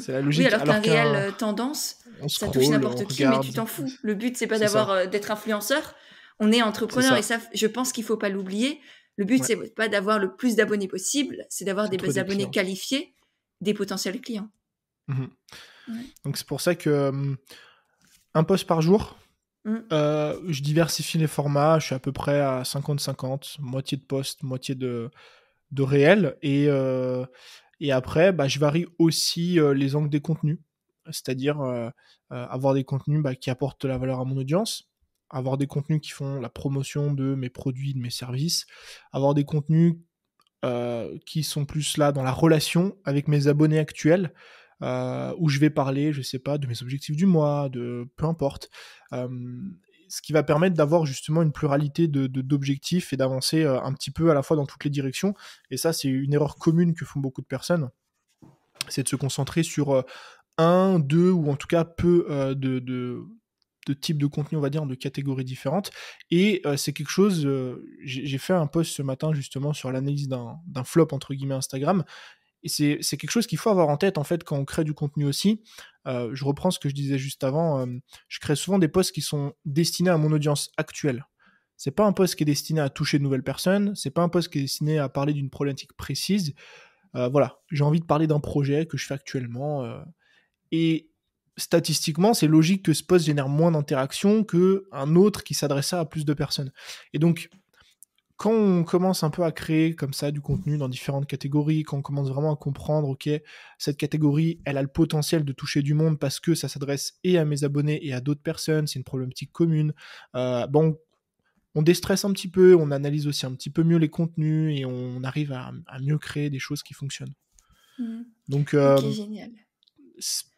C'est la logique. Oui, alors qu'un réel tendance, ça touche n'importe qui, mais tu t'en fous. Le but, c'est pas d'être influenceur. On est entrepreneur, et ça, je pense qu'il faut pas l'oublier. Le but, c'est pas d'avoir le plus d'abonnés possible, c'est d'avoir des abonnés qualifiés, des potentiels clients. Donc c'est pour ça que un post par jour. Je diversifie les formats. Je suis à peu près à 50-50, moitié de post, moitié de réel, et après, je varie aussi les angles des contenus, c'est-à-dire avoir des contenus qui apportent de la valeur à mon audience, avoir des contenus qui font la promotion de mes produits, de mes services, avoir des contenus qui sont plus là dans la relation avec mes abonnés actuels, où je vais parler, je sais pas, de mes objectifs du mois, de peu importe, ce qui va permettre d'avoir justement une pluralité d'objectifs et d'avancer un petit peu à la fois dans toutes les directions. Et ça, c'est une erreur commune que font beaucoup de personnes, c'est de se concentrer sur un, deux, ou en tout cas peu de types de contenu, on va dire, de catégories différentes. Et c'est quelque chose, j'ai fait un post ce matin justement sur l'analyse d'un flop, entre guillemets, Instagram. Et c'est quelque chose qu'il faut avoir en tête, en fait, quand on crée du contenu aussi. Je reprends ce que je disais juste avant. Je crée souvent des posts qui sont destinés à mon audience actuelle. C'est pas un post qui est destiné à toucher de nouvelles personnes. C'est pas un post qui est destiné à parler d'une problématique précise. J'ai envie de parler d'un projet que je fais actuellement. Et statistiquement, c'est logique que ce post génère moins d'interactions qu'un autre qui s'adressait à plus de personnes. Et donc, quand on commence un peu à créer comme ça du contenu dans différentes catégories, quand on commence vraiment à comprendre, ok, cette catégorie, elle a le potentiel de toucher du monde parce que ça s'adresse et à mes abonnés et à d'autres personnes, c'est une problématique commune, on déstresse un petit peu, on analyse aussi un petit peu mieux les contenus et on arrive à mieux créer des choses qui fonctionnent. Mmh. Donc, okay, génial.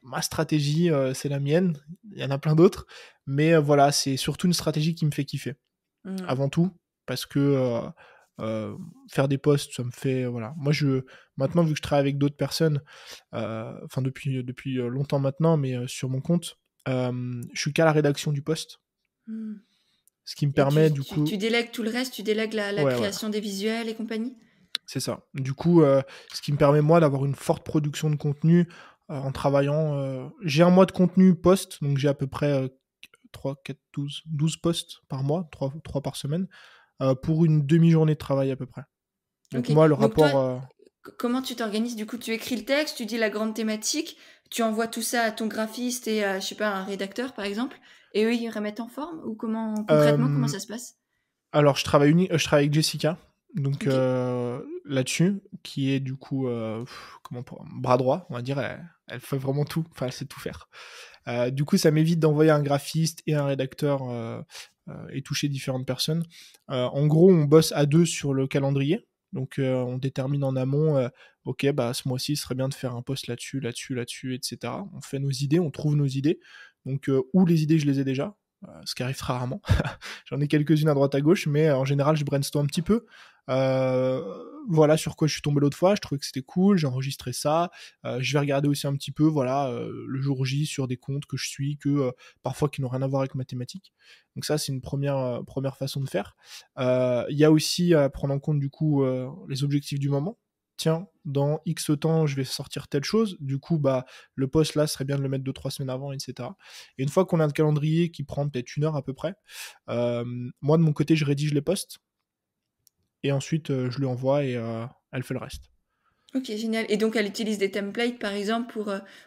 Ma stratégie, c'est la mienne, il y en a plein d'autres, mais voilà, c'est surtout une stratégie qui me fait kiffer, avant tout, parce que faire des posts, ça me fait... Voilà. Moi, maintenant, vu que je travaille avec d'autres personnes, enfin depuis longtemps maintenant, mais sur mon compte, je suis qu'à la rédaction du post. Mmh. Ce qui me permet du coup... Tu délègues tout le reste, tu délègues la création des visuels et compagnie. C'est ça. Du coup, ce qui me permet moi d'avoir une forte production de contenu en travaillant... J'ai un mois de contenu post, donc j'ai à peu près 12 posts par mois, 3 par semaine, pour une demi-journée de travail à peu près. Donc okay. Moi, le rapport... Toi, comment tu t'organises? Du coup, tu écris le texte, tu dis la grande thématique, tu envoies tout ça à ton graphiste et à, je sais pas, un rédacteur par exemple. Et eux, ils remettent en forme? Ou comment, concrètement, comment ça se passe? Alors, je travaille avec Jessica, donc okay. Là-dessus, qui est du coup, bras droit, on va dire, elle fait vraiment tout, enfin, elle sait tout faire. Du coup, ça m'évite d'envoyer un graphiste et un rédacteur et toucher différentes personnes. En gros, on bosse à deux sur le calendrier, donc on détermine en amont, ok, bah, ce mois-ci, ce serait bien de faire un post là-dessus, etc. On fait nos idées, on trouve nos idées. Donc, ou les idées, je les ai déjà, ce qui arrive rarement. J'en ai quelques-unes à droite à gauche, mais en général, je brainstorm un petit peu. Voilà sur quoi je suis tombé l'autre fois, je trouvais que c'était cool, j'ai enregistré ça. Je vais regarder aussi un petit peu, voilà, le jour J sur des comptes que je suis, parfois qui n'ont rien à voir avec ma thématique. Donc ça, c'est une première façon de faire. Il y a aussi à prendre en compte, du coup, les objectifs du moment. Tiens, dans X temps, je vais sortir telle chose. Du coup, bah, le post là, serait bien de le mettre 2-3 semaines avant, etc. Et une fois qu'on a un calendrier qui prend peut-être 1 heure à peu près, moi, de mon côté, je rédige les posts. Et ensuite, je lui envoie et elle fait le reste. Ok, génial. Et donc, elle utilise des templates, par exemple,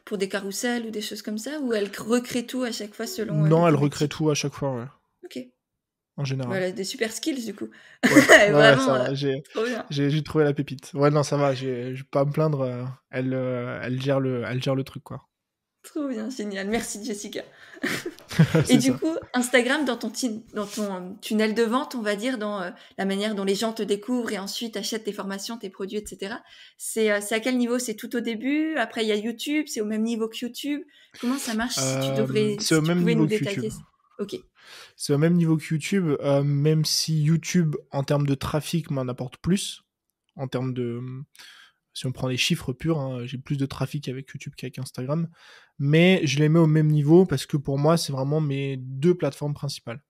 pour des carousels ou des choses comme ça? Ou elle recrée tout à chaque fois selon... Non, elle recrée tout à chaque fois, ouais. Ok. En général. Voilà, des super skills du coup. Ouais, vraiment, ça va, j'ai trouvé la pépite. Ouais, non, ça va, je vais pas me plaindre. Elle gère le truc, quoi. Trop bien, génial. Merci Jessica. Et du coup, Instagram, dans ton tunnel de vente, on va dire, dans la manière dont les gens te découvrent et ensuite achètent tes formations, tes produits, etc. C'est à quel niveau? C'est tout au début? Après, il y a YouTube? C'est au même niveau que YouTube? Comment ça marche? Si tu pouvais nous détailler ça. Ok. C'est au même niveau que YouTube, même si YouTube, en termes de trafic, m'en apporte plus. En termes de... Si on prend les chiffres purs, hein, j'ai plus de trafic avec YouTube qu'avec Instagram. Mais je les mets au même niveau parce que pour moi, c'est vraiment mes deux plateformes principales.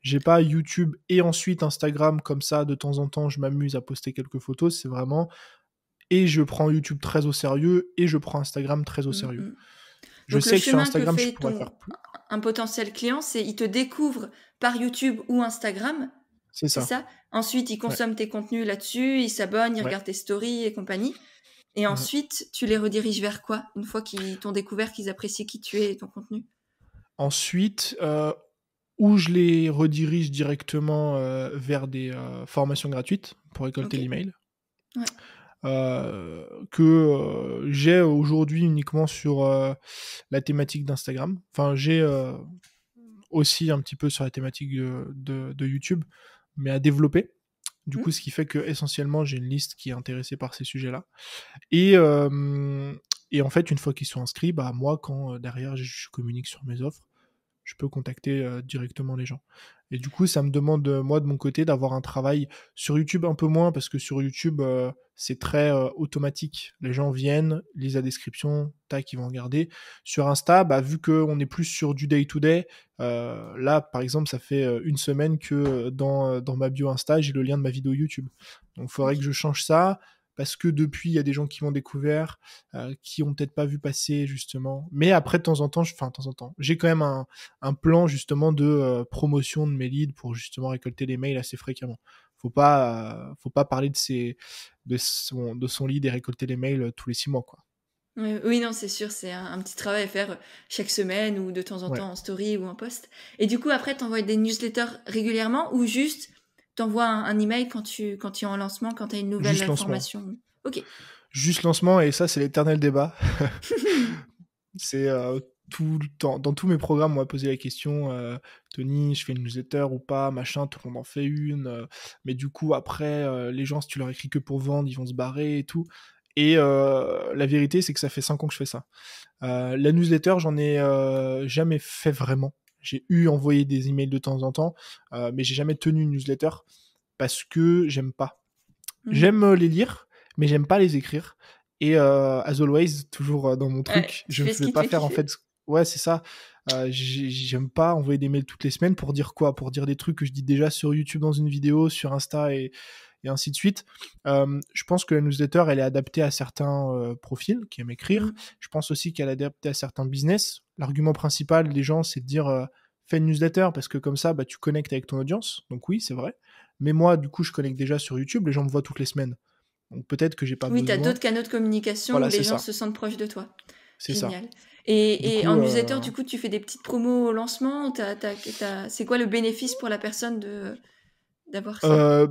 J'ai pas YouTube et ensuite Instagram comme ça. De temps en temps, je m'amuse à poster quelques photos. C'est vraiment... Et je prends YouTube très au sérieux et je prends Instagram très au sérieux. Je sais que sur Instagram, je pourrais faire plus. Un potentiel client, c'est il te découvre par YouTube ou Instagram. C'est ça. Ensuite, il consomme tes contenus là-dessus, il s'abonne, il regarde tes stories et compagnie. Et ensuite, tu les rediriges vers quoi? Une fois qu'ils t'ont découvert, qu'ils apprécient qui tu es et ton contenu. Ensuite, ou je les redirige directement vers des formations gratuites pour récolter l'email. Ouais. Que j'ai aujourd'hui uniquement sur la thématique d'Instagram. Enfin, j'ai aussi un petit peu sur la thématique de YouTube, mais à développer. Du coup, ce qui fait que essentiellement, j'ai une liste qui est intéressée par ces sujets-là. Et en fait, une fois qu'ils sont inscrits, bah, moi, quand derrière, je communique sur mes offres, je peux contacter directement les gens. Et du coup, ça me demande, moi, de mon côté, d'avoir un travail sur YouTube un peu moins, parce que sur YouTube, c'est très automatique. Les gens viennent, lisent la description, tac, ils vont regarder. Sur Insta, bah, vu qu'on est plus sur du day-to-day, là, par exemple, ça fait une semaine que dans ma bio Insta, j'ai le lien de ma vidéo YouTube. Donc, il faudrait que je change ça, parce que depuis, il y a des gens qui m'ont découvert, qui n'ont peut-être pas vu passer, justement. Mais après, de temps en temps, j'ai quand même un plan, justement, de promotion de mes leads pour, justement, récolter les mails assez fréquemment. Faut pas parler de son lead et récolter les mails tous les 6 mois, quoi. Oui, non, c'est sûr, c'est un petit travail à faire chaque semaine ou de temps en temps en story ou en post. Et du coup, après, t'envoies des newsletters régulièrement ou juste t'envoies un email quand tu es en lancement, quand t'as une nouvelle formation? Ok. Juste lancement, et ça, c'est l'éternel débat. C'est tout le temps. Dans tous mes programmes, on m'a posé la question, Tony, je fais une newsletter ou pas, machin, tout le monde en fait une. Mais du coup, après, les gens, si tu leur écris que pour vendre, ils vont se barrer et tout. Et la vérité, c'est que ça fait 5 ans que je fais ça. La newsletter, j'en ai jamais fait vraiment. J'ai eu envoyé des emails de temps en temps, mais j'ai jamais tenu une newsletter parce que j'aime pas. J'aime les lire, mais j'aime pas les écrire. Et as always, toujours dans mon truc, je ne vais pas faire en fait... Ouais, c'est ça. J'aime pas envoyer des mails toutes les semaines pour dire quoi? Pour dire des trucs que je dis déjà sur YouTube dans une vidéo, sur Insta et ainsi de suite. Je pense que la newsletter, elle est adaptée à certains profils qui aiment écrire. Je pense aussi qu'elle est adaptée à certains business. L'argument principal des gens, c'est de dire fais une newsletter parce que comme ça, bah, tu connectes avec ton audience. Donc oui, c'est vrai. Mais moi, du coup, je connecte déjà sur YouTube. Les gens me voient toutes les semaines. Donc peut-être que j'ai pas besoin. Oui, t'as d'autres canaux de communication où les gens se sentent proches de toi. C'est génial. Ça. Et en newsletter, du coup, tu fais des petites promos au lancement. C'est quoi le bénéfice pour la personne d'avoir ça?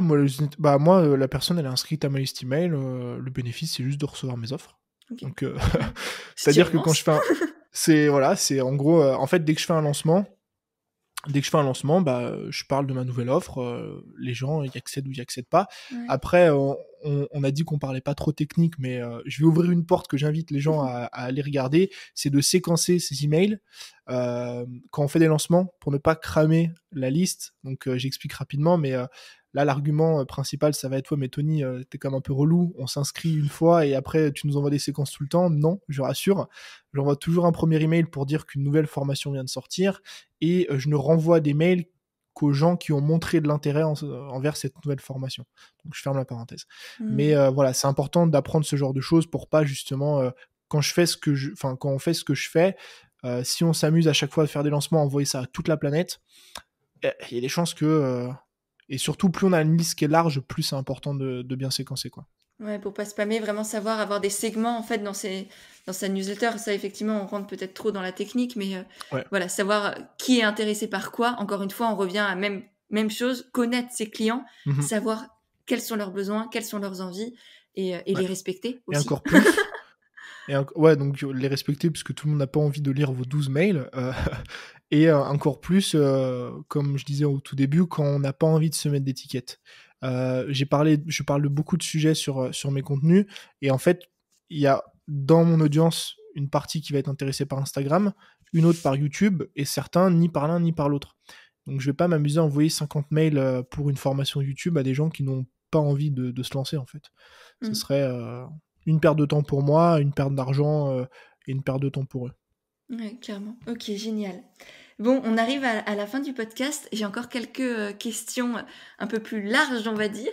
Moi, la personne, elle est inscrite à ma liste email. Le bénéfice, c'est juste de recevoir mes offres. Okay. Donc, c'est-à-dire que quand je fais, c'est en gros, en fait, dès que je fais un lancement, bah, je parle de ma nouvelle offre. Les gens y accèdent ou y accèdent pas. Ouais. Après, on a dit qu'on parlait pas trop technique, mais je vais ouvrir une porte que j'invite les gens à aller regarder. C'est de séquencer ces emails quand on fait des lancements pour ne pas cramer la liste. Donc, j'explique rapidement, mais là, l'argument principal, ça va être « Ouais, mais Tony, t'es quand même un peu relou. On s'inscrit une fois et après, tu nous envoies des séquences tout le temps. » Non, je rassure. J'envoie toujours un premier email pour dire qu'une nouvelle formation vient de sortir et je ne renvoie des mails qu'aux gens qui ont montré de l'intérêt envers cette nouvelle formation. Donc, je ferme la parenthèse. Mais voilà, c'est important d'apprendre ce genre de choses pour pas justement, quand on fait ce que je fais, si on s'amuse à chaque fois à faire des lancements, envoyer ça à toute la planète, il y a des chances que... Et surtout, plus on a une liste qui est large, plus c'est important de bien séquencer, quoi. Ouais, pour pas spammer, vraiment savoir avoir des segments, en fait, dans sa newsletter. Ça, effectivement, on rentre peut-être trop dans la technique, mais voilà, savoir qui est intéressé par quoi. Encore une fois, on revient à même chose, connaître ses clients, savoir quels sont leurs besoins, quelles sont leurs envies, et les respecter aussi. Et encore plus. Donc les respecter, puisque tout le monde n'a pas envie de lire vos 12 mails. Et encore plus, comme je disais au tout début, quand on n'a pas envie de se mettre d'étiquette. Je parle de beaucoup de sujets sur mes contenus. Et en fait, il y a dans mon audience une partie qui va être intéressée par Instagram, une autre par YouTube, et certains ni par l'un ni par l'autre. Donc je ne vais pas m'amuser à envoyer 50 mails pour une formation YouTube à des gens qui n'ont pas envie de se lancer, en fait. Ce serait... une perte de temps pour moi, une perte d'argent et une perte de temps pour eux. Oui, clairement. Ok, génial. Bon, on arrive à la fin du podcast. J'ai encore quelques questions un peu plus larges, on va dire.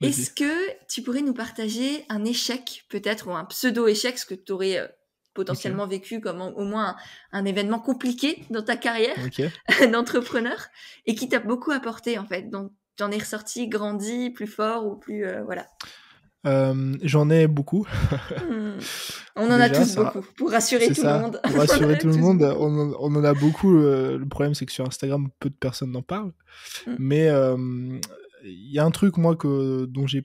Okay. Est-ce que tu pourrais nous partager un échec, peut-être, ou un pseudo-échec, ce que tu aurais potentiellement vécu comme au moins un événement compliqué dans ta carrière d'entrepreneur et qui t'a beaucoup apporté, en fait. Donc, tu en es ressorti grandi, plus fort ou plus... J'en ai beaucoup. On en a tous beaucoup. Pour rassurer tout le monde. Pour rassurer tout le monde, on en a beaucoup. Le problème, c'est que sur Instagram, peu de personnes n'en parlent. Mais il y a un truc, moi, dont je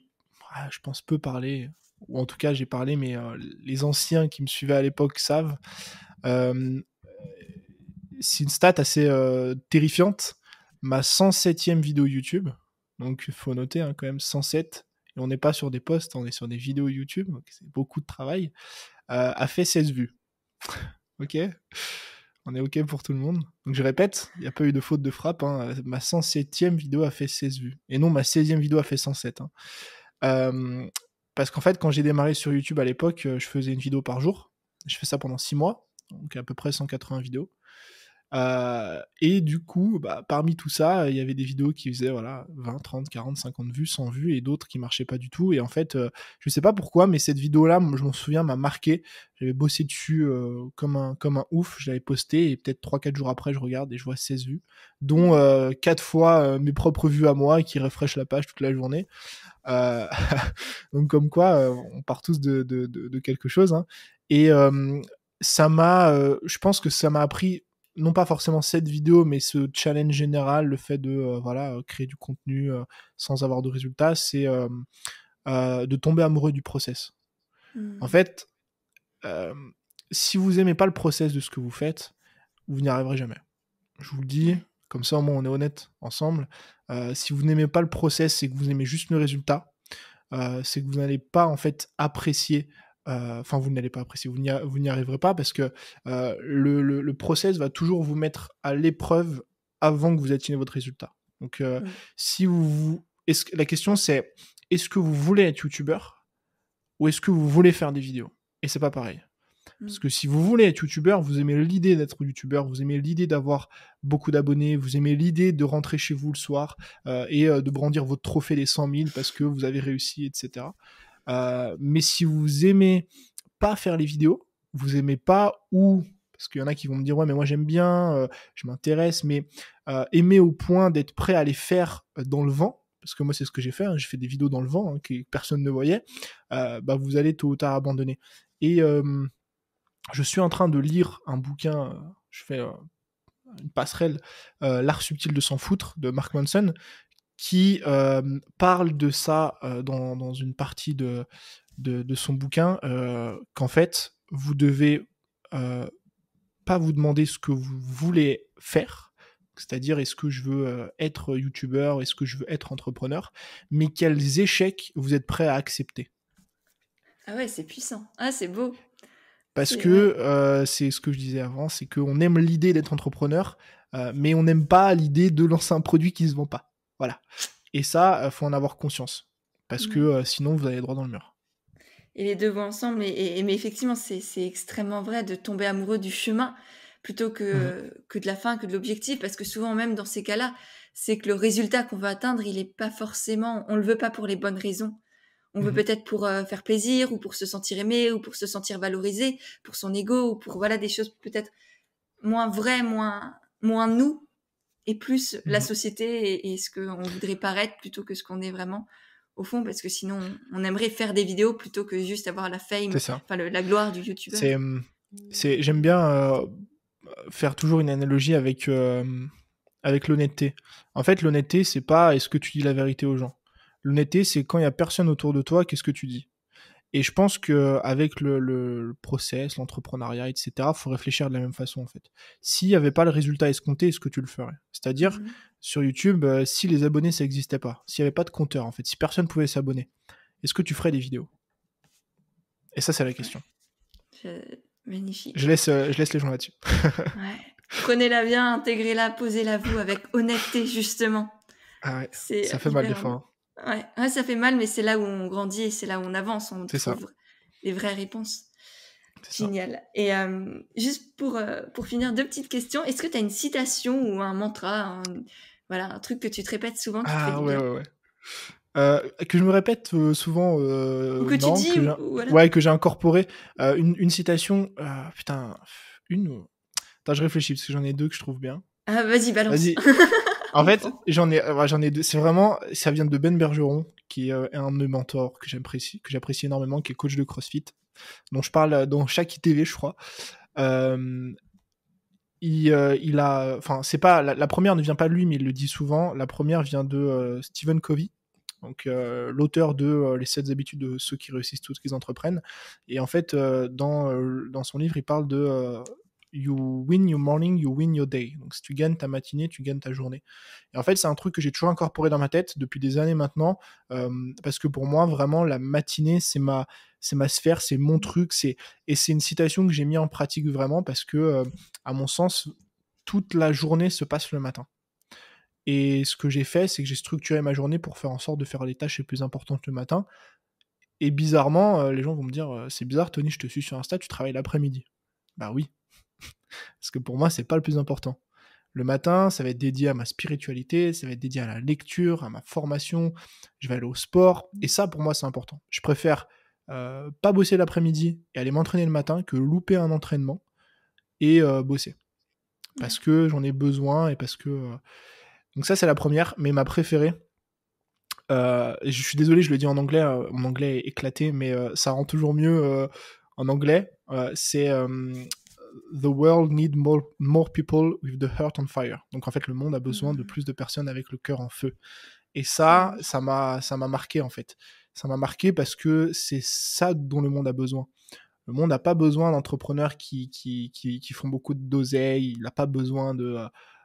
pense peu parlé. Ou en tout cas, j'ai parlé, mais les anciens qui me suivaient à l'époque savent. C'est une stat assez terrifiante. Ma 107e vidéo YouTube. Donc, il faut noter quand même 107. Et on n'est pas sur des posts, on est sur des vidéos YouTube, donc c'est beaucoup de travail, a fait 16 vues. Ok, on est ok pour tout le monde. Donc je répète, il n'y a pas eu de faute de frappe, hein. Ma 107e vidéo a fait 16 vues. Et non, ma 16e vidéo a fait 107. Hein. Parce qu'en fait, quand j'ai démarré sur YouTube à l'époque, je faisais une vidéo par jour. Je fais ça pendant 6 mois, donc à peu près 180 vidéos. Et du coup, bah, parmi tout ça, il y avait des vidéos qui faisaient voilà, 20, 30, 40, 50 vues, 100 vues, et d'autres qui marchaient pas du tout. Et en fait, je sais pas pourquoi, mais cette vidéo-là, je m'en souviens, m'a marqué. J'avais bossé dessus comme un ouf, je l'avais posté, et peut-être 3-4 jours après, je regarde et je vois 16 vues, dont 4 fois mes propres vues à moi, qui refreshent la page toute la journée. Donc comme quoi, on part tous de quelque chose. Hein. Et ça m'a... je pense que ça m'a appris... non pas forcément cette vidéo, mais ce challenge général, le fait de créer du contenu sans avoir de résultats, c'est de tomber amoureux du process. En fait, si vous aimez pas le process de ce que vous faites, vous n'y arriverez jamais. Je vous le dis, comme ça au moins on est honnête ensemble. Si vous n'aimez pas le process et que vous aimez juste le résultat, c'est que vous n'allez pas en fait apprécier... Enfin, vous n'allez pas apprécier, vous n'y arriverez pas parce que le process va toujours vous mettre à l'épreuve avant que vous atteigniez votre résultat. Donc, si vous, la question c'est, est-ce que vous voulez être youtubeur ou est-ce que vous voulez faire des vidéos? Et c'est pas pareil. Parce que si vous voulez être youtubeur, vous aimez l'idée d'être youtubeur, vous aimez l'idée d'avoir beaucoup d'abonnés, vous aimez l'idée de rentrer chez vous le soir et de brandir votre trophée des 100 000 parce que vous avez réussi, etc. Mais si vous aimez pas faire les vidéos, vous aimez pas ou parce qu'il y en a qui vont me dire ouais mais moi j'aime bien, je m'intéresse, mais aimer au point d'être prêt à les faire dans le vent, parce que moi c'est ce que j'ai fait, hein, j'ai fait des vidéos dans le vent hein, que personne ne voyait, bah vous allez tôt ou tard abandonner. Et je suis en train de lire un bouquin, je fais une passerelle, L'art subtil de s'en foutre de Mark Manson, qui parle de ça dans une partie de son bouquin, qu'en fait, vous devez pas vous demander ce que vous voulez faire, c'est-à-dire est-ce que je veux être youtubeur, est-ce que je veux être entrepreneur, mais quels échecs vous êtes prêt à accepter. Ah ouais, c'est puissant, ah c'est beau. Parce que, c'est ce que je disais avant, c'est qu'on aime l'idée d'être entrepreneur, mais on n'aime pas l'idée de lancer un produit qui ne se vend pas. Voilà. Et ça, faut en avoir conscience. Parce que sinon, vous allez droit dans le mur. Et les deux vont ensemble. Mais effectivement, c'est extrêmement vrai de tomber amoureux du chemin plutôt que de la fin, que de l'objectif. Parce que souvent, même dans ces cas-là, c'est que le résultat qu'on veut atteindre, il n'est pas forcément... On ne le veut pas pour les bonnes raisons. On veut peut-être pour faire plaisir ou pour se sentir aimé ou pour se sentir valorisé, pour son ego ou pour voilà, des choses peut-être moins vraies, moins nous. Et plus la société et ce qu'on voudrait paraître plutôt que ce qu'on est vraiment au fond, parce que sinon on aimerait faire des vidéos plutôt que juste avoir la fame, enfin la gloire du youtubeur. J'aime bien faire toujours une analogie avec l'honnêteté. En fait, l'honnêteté, c'est pas est-ce que tu dis la vérité aux gens. L'honnêteté, c'est quand il n'y a personne autour de toi, qu'est-ce que tu dis. Et je pense qu'avec le process, l'entrepreneuriat, etc., il faut réfléchir de la même façon, en fait. S'il n'y avait pas le résultat escompté, est-ce que tu le ferais? C'est-à-dire, sur YouTube, si les abonnés, ça n'existait pas, s'il n'y avait pas de compteur, en fait, si personne ne pouvait s'abonner, est-ce que tu ferais des vidéos? Et ça, c'est la question. Magnifique. Je laisse les gens là-dessus. Ouais. Prenez-la bien, intégrez-la, posez-la vous avec honnêteté, justement. Ah ouais, ça fait mal des fois, hein. Ouais, ça fait mal, mais c'est là où on grandit et c'est là où on avance, on trouve les vraies réponses. Génial. Et juste pour finir, deux petites questions. Est-ce que tu as une citation ou un mantra, un truc que tu te répètes souvent? Ouais. Que je me répète souvent... ou que tu dis... Ouais, que j'ai incorporé. Une citation... Attends, je réfléchis parce que j'en ai deux que je trouve bien. Ah, vas-y, balance. Vas-y. En fait, j'en ai deux. C'est vraiment, ça vient de Ben Bergeron, qui est un de mes mentors que j'apprécie énormément, qui est coach de CrossFit, dont je parle dans chaque ITV, je crois. Il a, enfin, c'est pas la première ne vient pas de lui, mais il le dit souvent. La première vient de Stephen Covey, donc l'auteur de Les 7 habitudes de ceux qui réussissent tout ce qu'ils entreprennent. Et en fait, dans son livre, il parle de You win your morning, you win your day. Donc, si tu gagnes ta matinée, tu gagnes ta journée. Et en fait, c'est un truc que j'ai toujours incorporé dans ma tête depuis des années maintenant, parce que pour moi, vraiment, la matinée, c'est ma sphère, c'est mon truc, et c'est une citation que j'ai mis en pratique vraiment parce que, à mon sens, toute la journée se passe le matin. Et ce que j'ai fait, c'est que j'ai structuré ma journée pour faire en sorte de faire les tâches les plus importantes le matin. Et bizarrement, les gens vont me dire, c'est bizarre, Tony, je te suis sur Insta, tu travailles l'après-midi. Bah oui. Parce que pour moi, c'est pas le plus important. Le matin, ça va être dédié à ma spiritualité, ça va être dédié à la lecture, à ma formation, je vais aller au sport, et ça, pour moi, c'est important. Je préfère pas bosser l'après-midi et aller m'entraîner le matin que louper un entraînement et bosser. Parce que j'en ai besoin et parce que... Donc ça, c'est la première, mais ma préférée, je suis désolé, je le dis en anglais, mon anglais est éclaté, mais ça rend toujours mieux en anglais, c'est... The world needs more people with the heart on fire. Donc en fait, le monde a besoin de plus de personnes avec le cœur en feu. Et ça m'a marqué en fait. Ça m'a marqué parce que c'est ça dont le monde a besoin. Le monde n'a pas besoin d'entrepreneurs qui font beaucoup d'oseille. Il n'a pas besoin de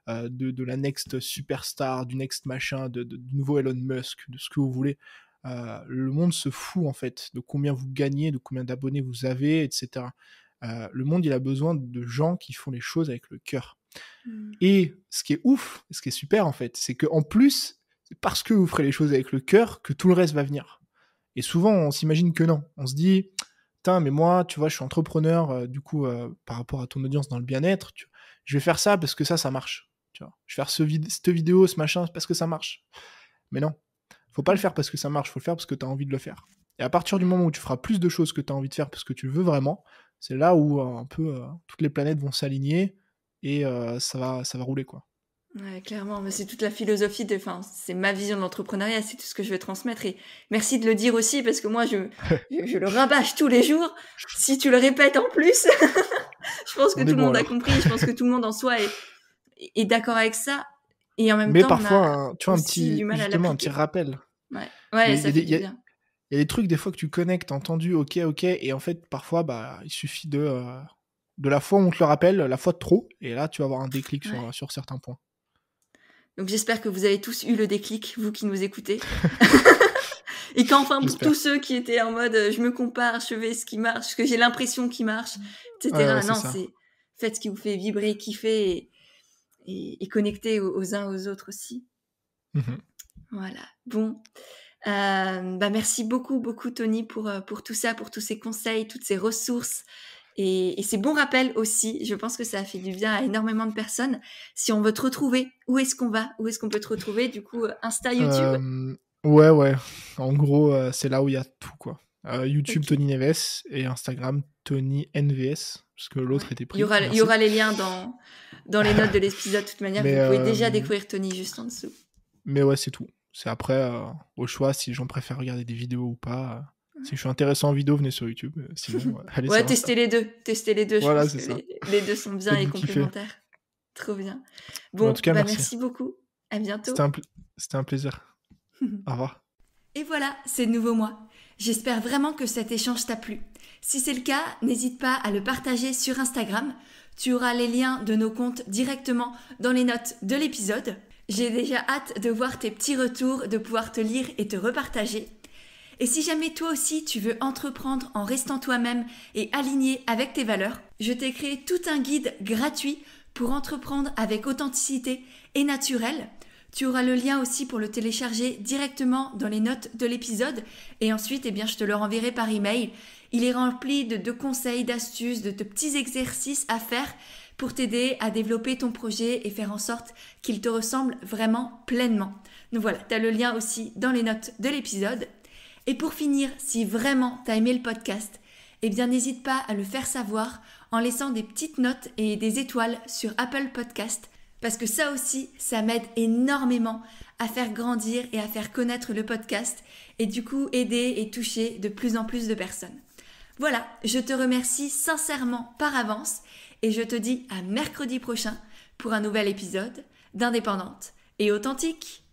la next superstar, du next machin, du nouveau Elon Musk, de ce que vous voulez. Le monde se fout en fait de combien vous gagnez, de combien d'abonnés vous avez, etc. Le monde, il a besoin de gens qui font les choses avec le cœur. Et ce qui est ouf, ce qui est super en fait, c'est qu'en plus, c'est parce que vous ferez les choses avec le cœur que tout le reste va venir. Et souvent, on s'imagine que non. On se dit, putain, mais moi, tu vois, je suis entrepreneur, du coup, par rapport à ton audience dans le bien-être, je vais faire ça parce que ça marche. Tu vois. Je vais faire cette vidéo, ce machin, parce que ça marche. Mais non, faut pas le faire parce que ça marche, faut le faire parce que tu as envie de le faire. Et à partir du moment où tu feras plus de choses que tu as envie de faire parce que tu veux vraiment, c'est là où un peu toutes les planètes vont s'aligner et ça va rouler quoi. Ouais, clairement, mais c'est toute la philosophie c'est ma vision de l'entrepreneuriat, c'est tout ce que je veux transmettre et merci de le dire aussi parce que moi je le rabâche tous les jours. Si tu le répètes en plus, je pense que tout le monde a compris, je pense que tout le monde en soi est d'accord avec ça et en même temps parfois, un petit rappel. Ouais, ça fait du bien. Il y a des trucs, des fois, que tu connectes, entendu, ok, et en fait, parfois, il suffit de la fois où on te le rappelle, la fois de trop, et là, tu vas avoir un déclic sur certains points. Donc, j'espère que vous avez tous eu le déclic, vous qui nous écoutez. Et qu'enfin, pour tous ceux qui étaient en mode « je me compare, je vais ce qui marche, ce que j'ai l'impression qui marche », etc. Non, c'est faites ce qui vous fait vibrer, kiffer, et connecter aux uns aux autres aussi. Mm-hmm. Voilà, bon... merci beaucoup Tony pour tout ça, pour tous ces conseils, toutes ces ressources et ces bons rappels aussi. Je pense que ça a fait du bien à énormément de personnes. Si on veut te retrouver, où est-ce qu'on peut te retrouver du coup? Insta, YouTube? Ouais, en gros c'est là où il y a tout quoi. YouTube Tony Neves et Instagram Tony NVS parce que l'autre était pris. Il y aura les liens dans les notes de l'épisode de toute manière. Mais vous pouvez déjà découvrir Tony juste en dessous. Mais ouais, c'est tout. C'est après, au choix, si les gens préfèrent regarder des vidéos ou pas. Si je suis intéressant en vidéo, venez sur YouTube. Sinon, allez, testez les deux. Voilà, je pense que les deux sont bien et complémentaires. Trop bien. Bon, en tout cas, merci beaucoup. À bientôt. C'était un plaisir. Au revoir. Et voilà, c'est de nouveau moi. J'espère vraiment que cet échange t'a plu. Si c'est le cas, n'hésite pas à le partager sur Instagram. Tu auras les liens de nos comptes directement dans les notes de l'épisode. J'ai déjà hâte de voir tes petits retours, de pouvoir te lire et te repartager. Et si jamais toi aussi tu veux entreprendre en restant toi-même et aligné avec tes valeurs, je t'ai créé tout un guide gratuit pour entreprendre avec authenticité et naturel. Tu auras le lien aussi pour le télécharger directement dans les notes de l'épisode et ensuite je te le renverrai par email. Il est rempli de conseils, d'astuces, de petits exercices à faire pour t'aider à développer ton projet et faire en sorte qu'il te ressemble vraiment pleinement. Donc voilà, tu as le lien aussi dans les notes de l'épisode. Et pour finir, si vraiment tu as aimé le podcast, n'hésite pas à le faire savoir en laissant des petites notes et des étoiles sur Apple Podcast parce que ça aussi, ça m'aide énormément à faire grandir et à faire connaître le podcast et du coup aider et toucher de plus en plus de personnes. Voilà, je te remercie sincèrement par avance et je te dis à mercredi prochain pour un nouvel épisode d'Indépendante et Authentique.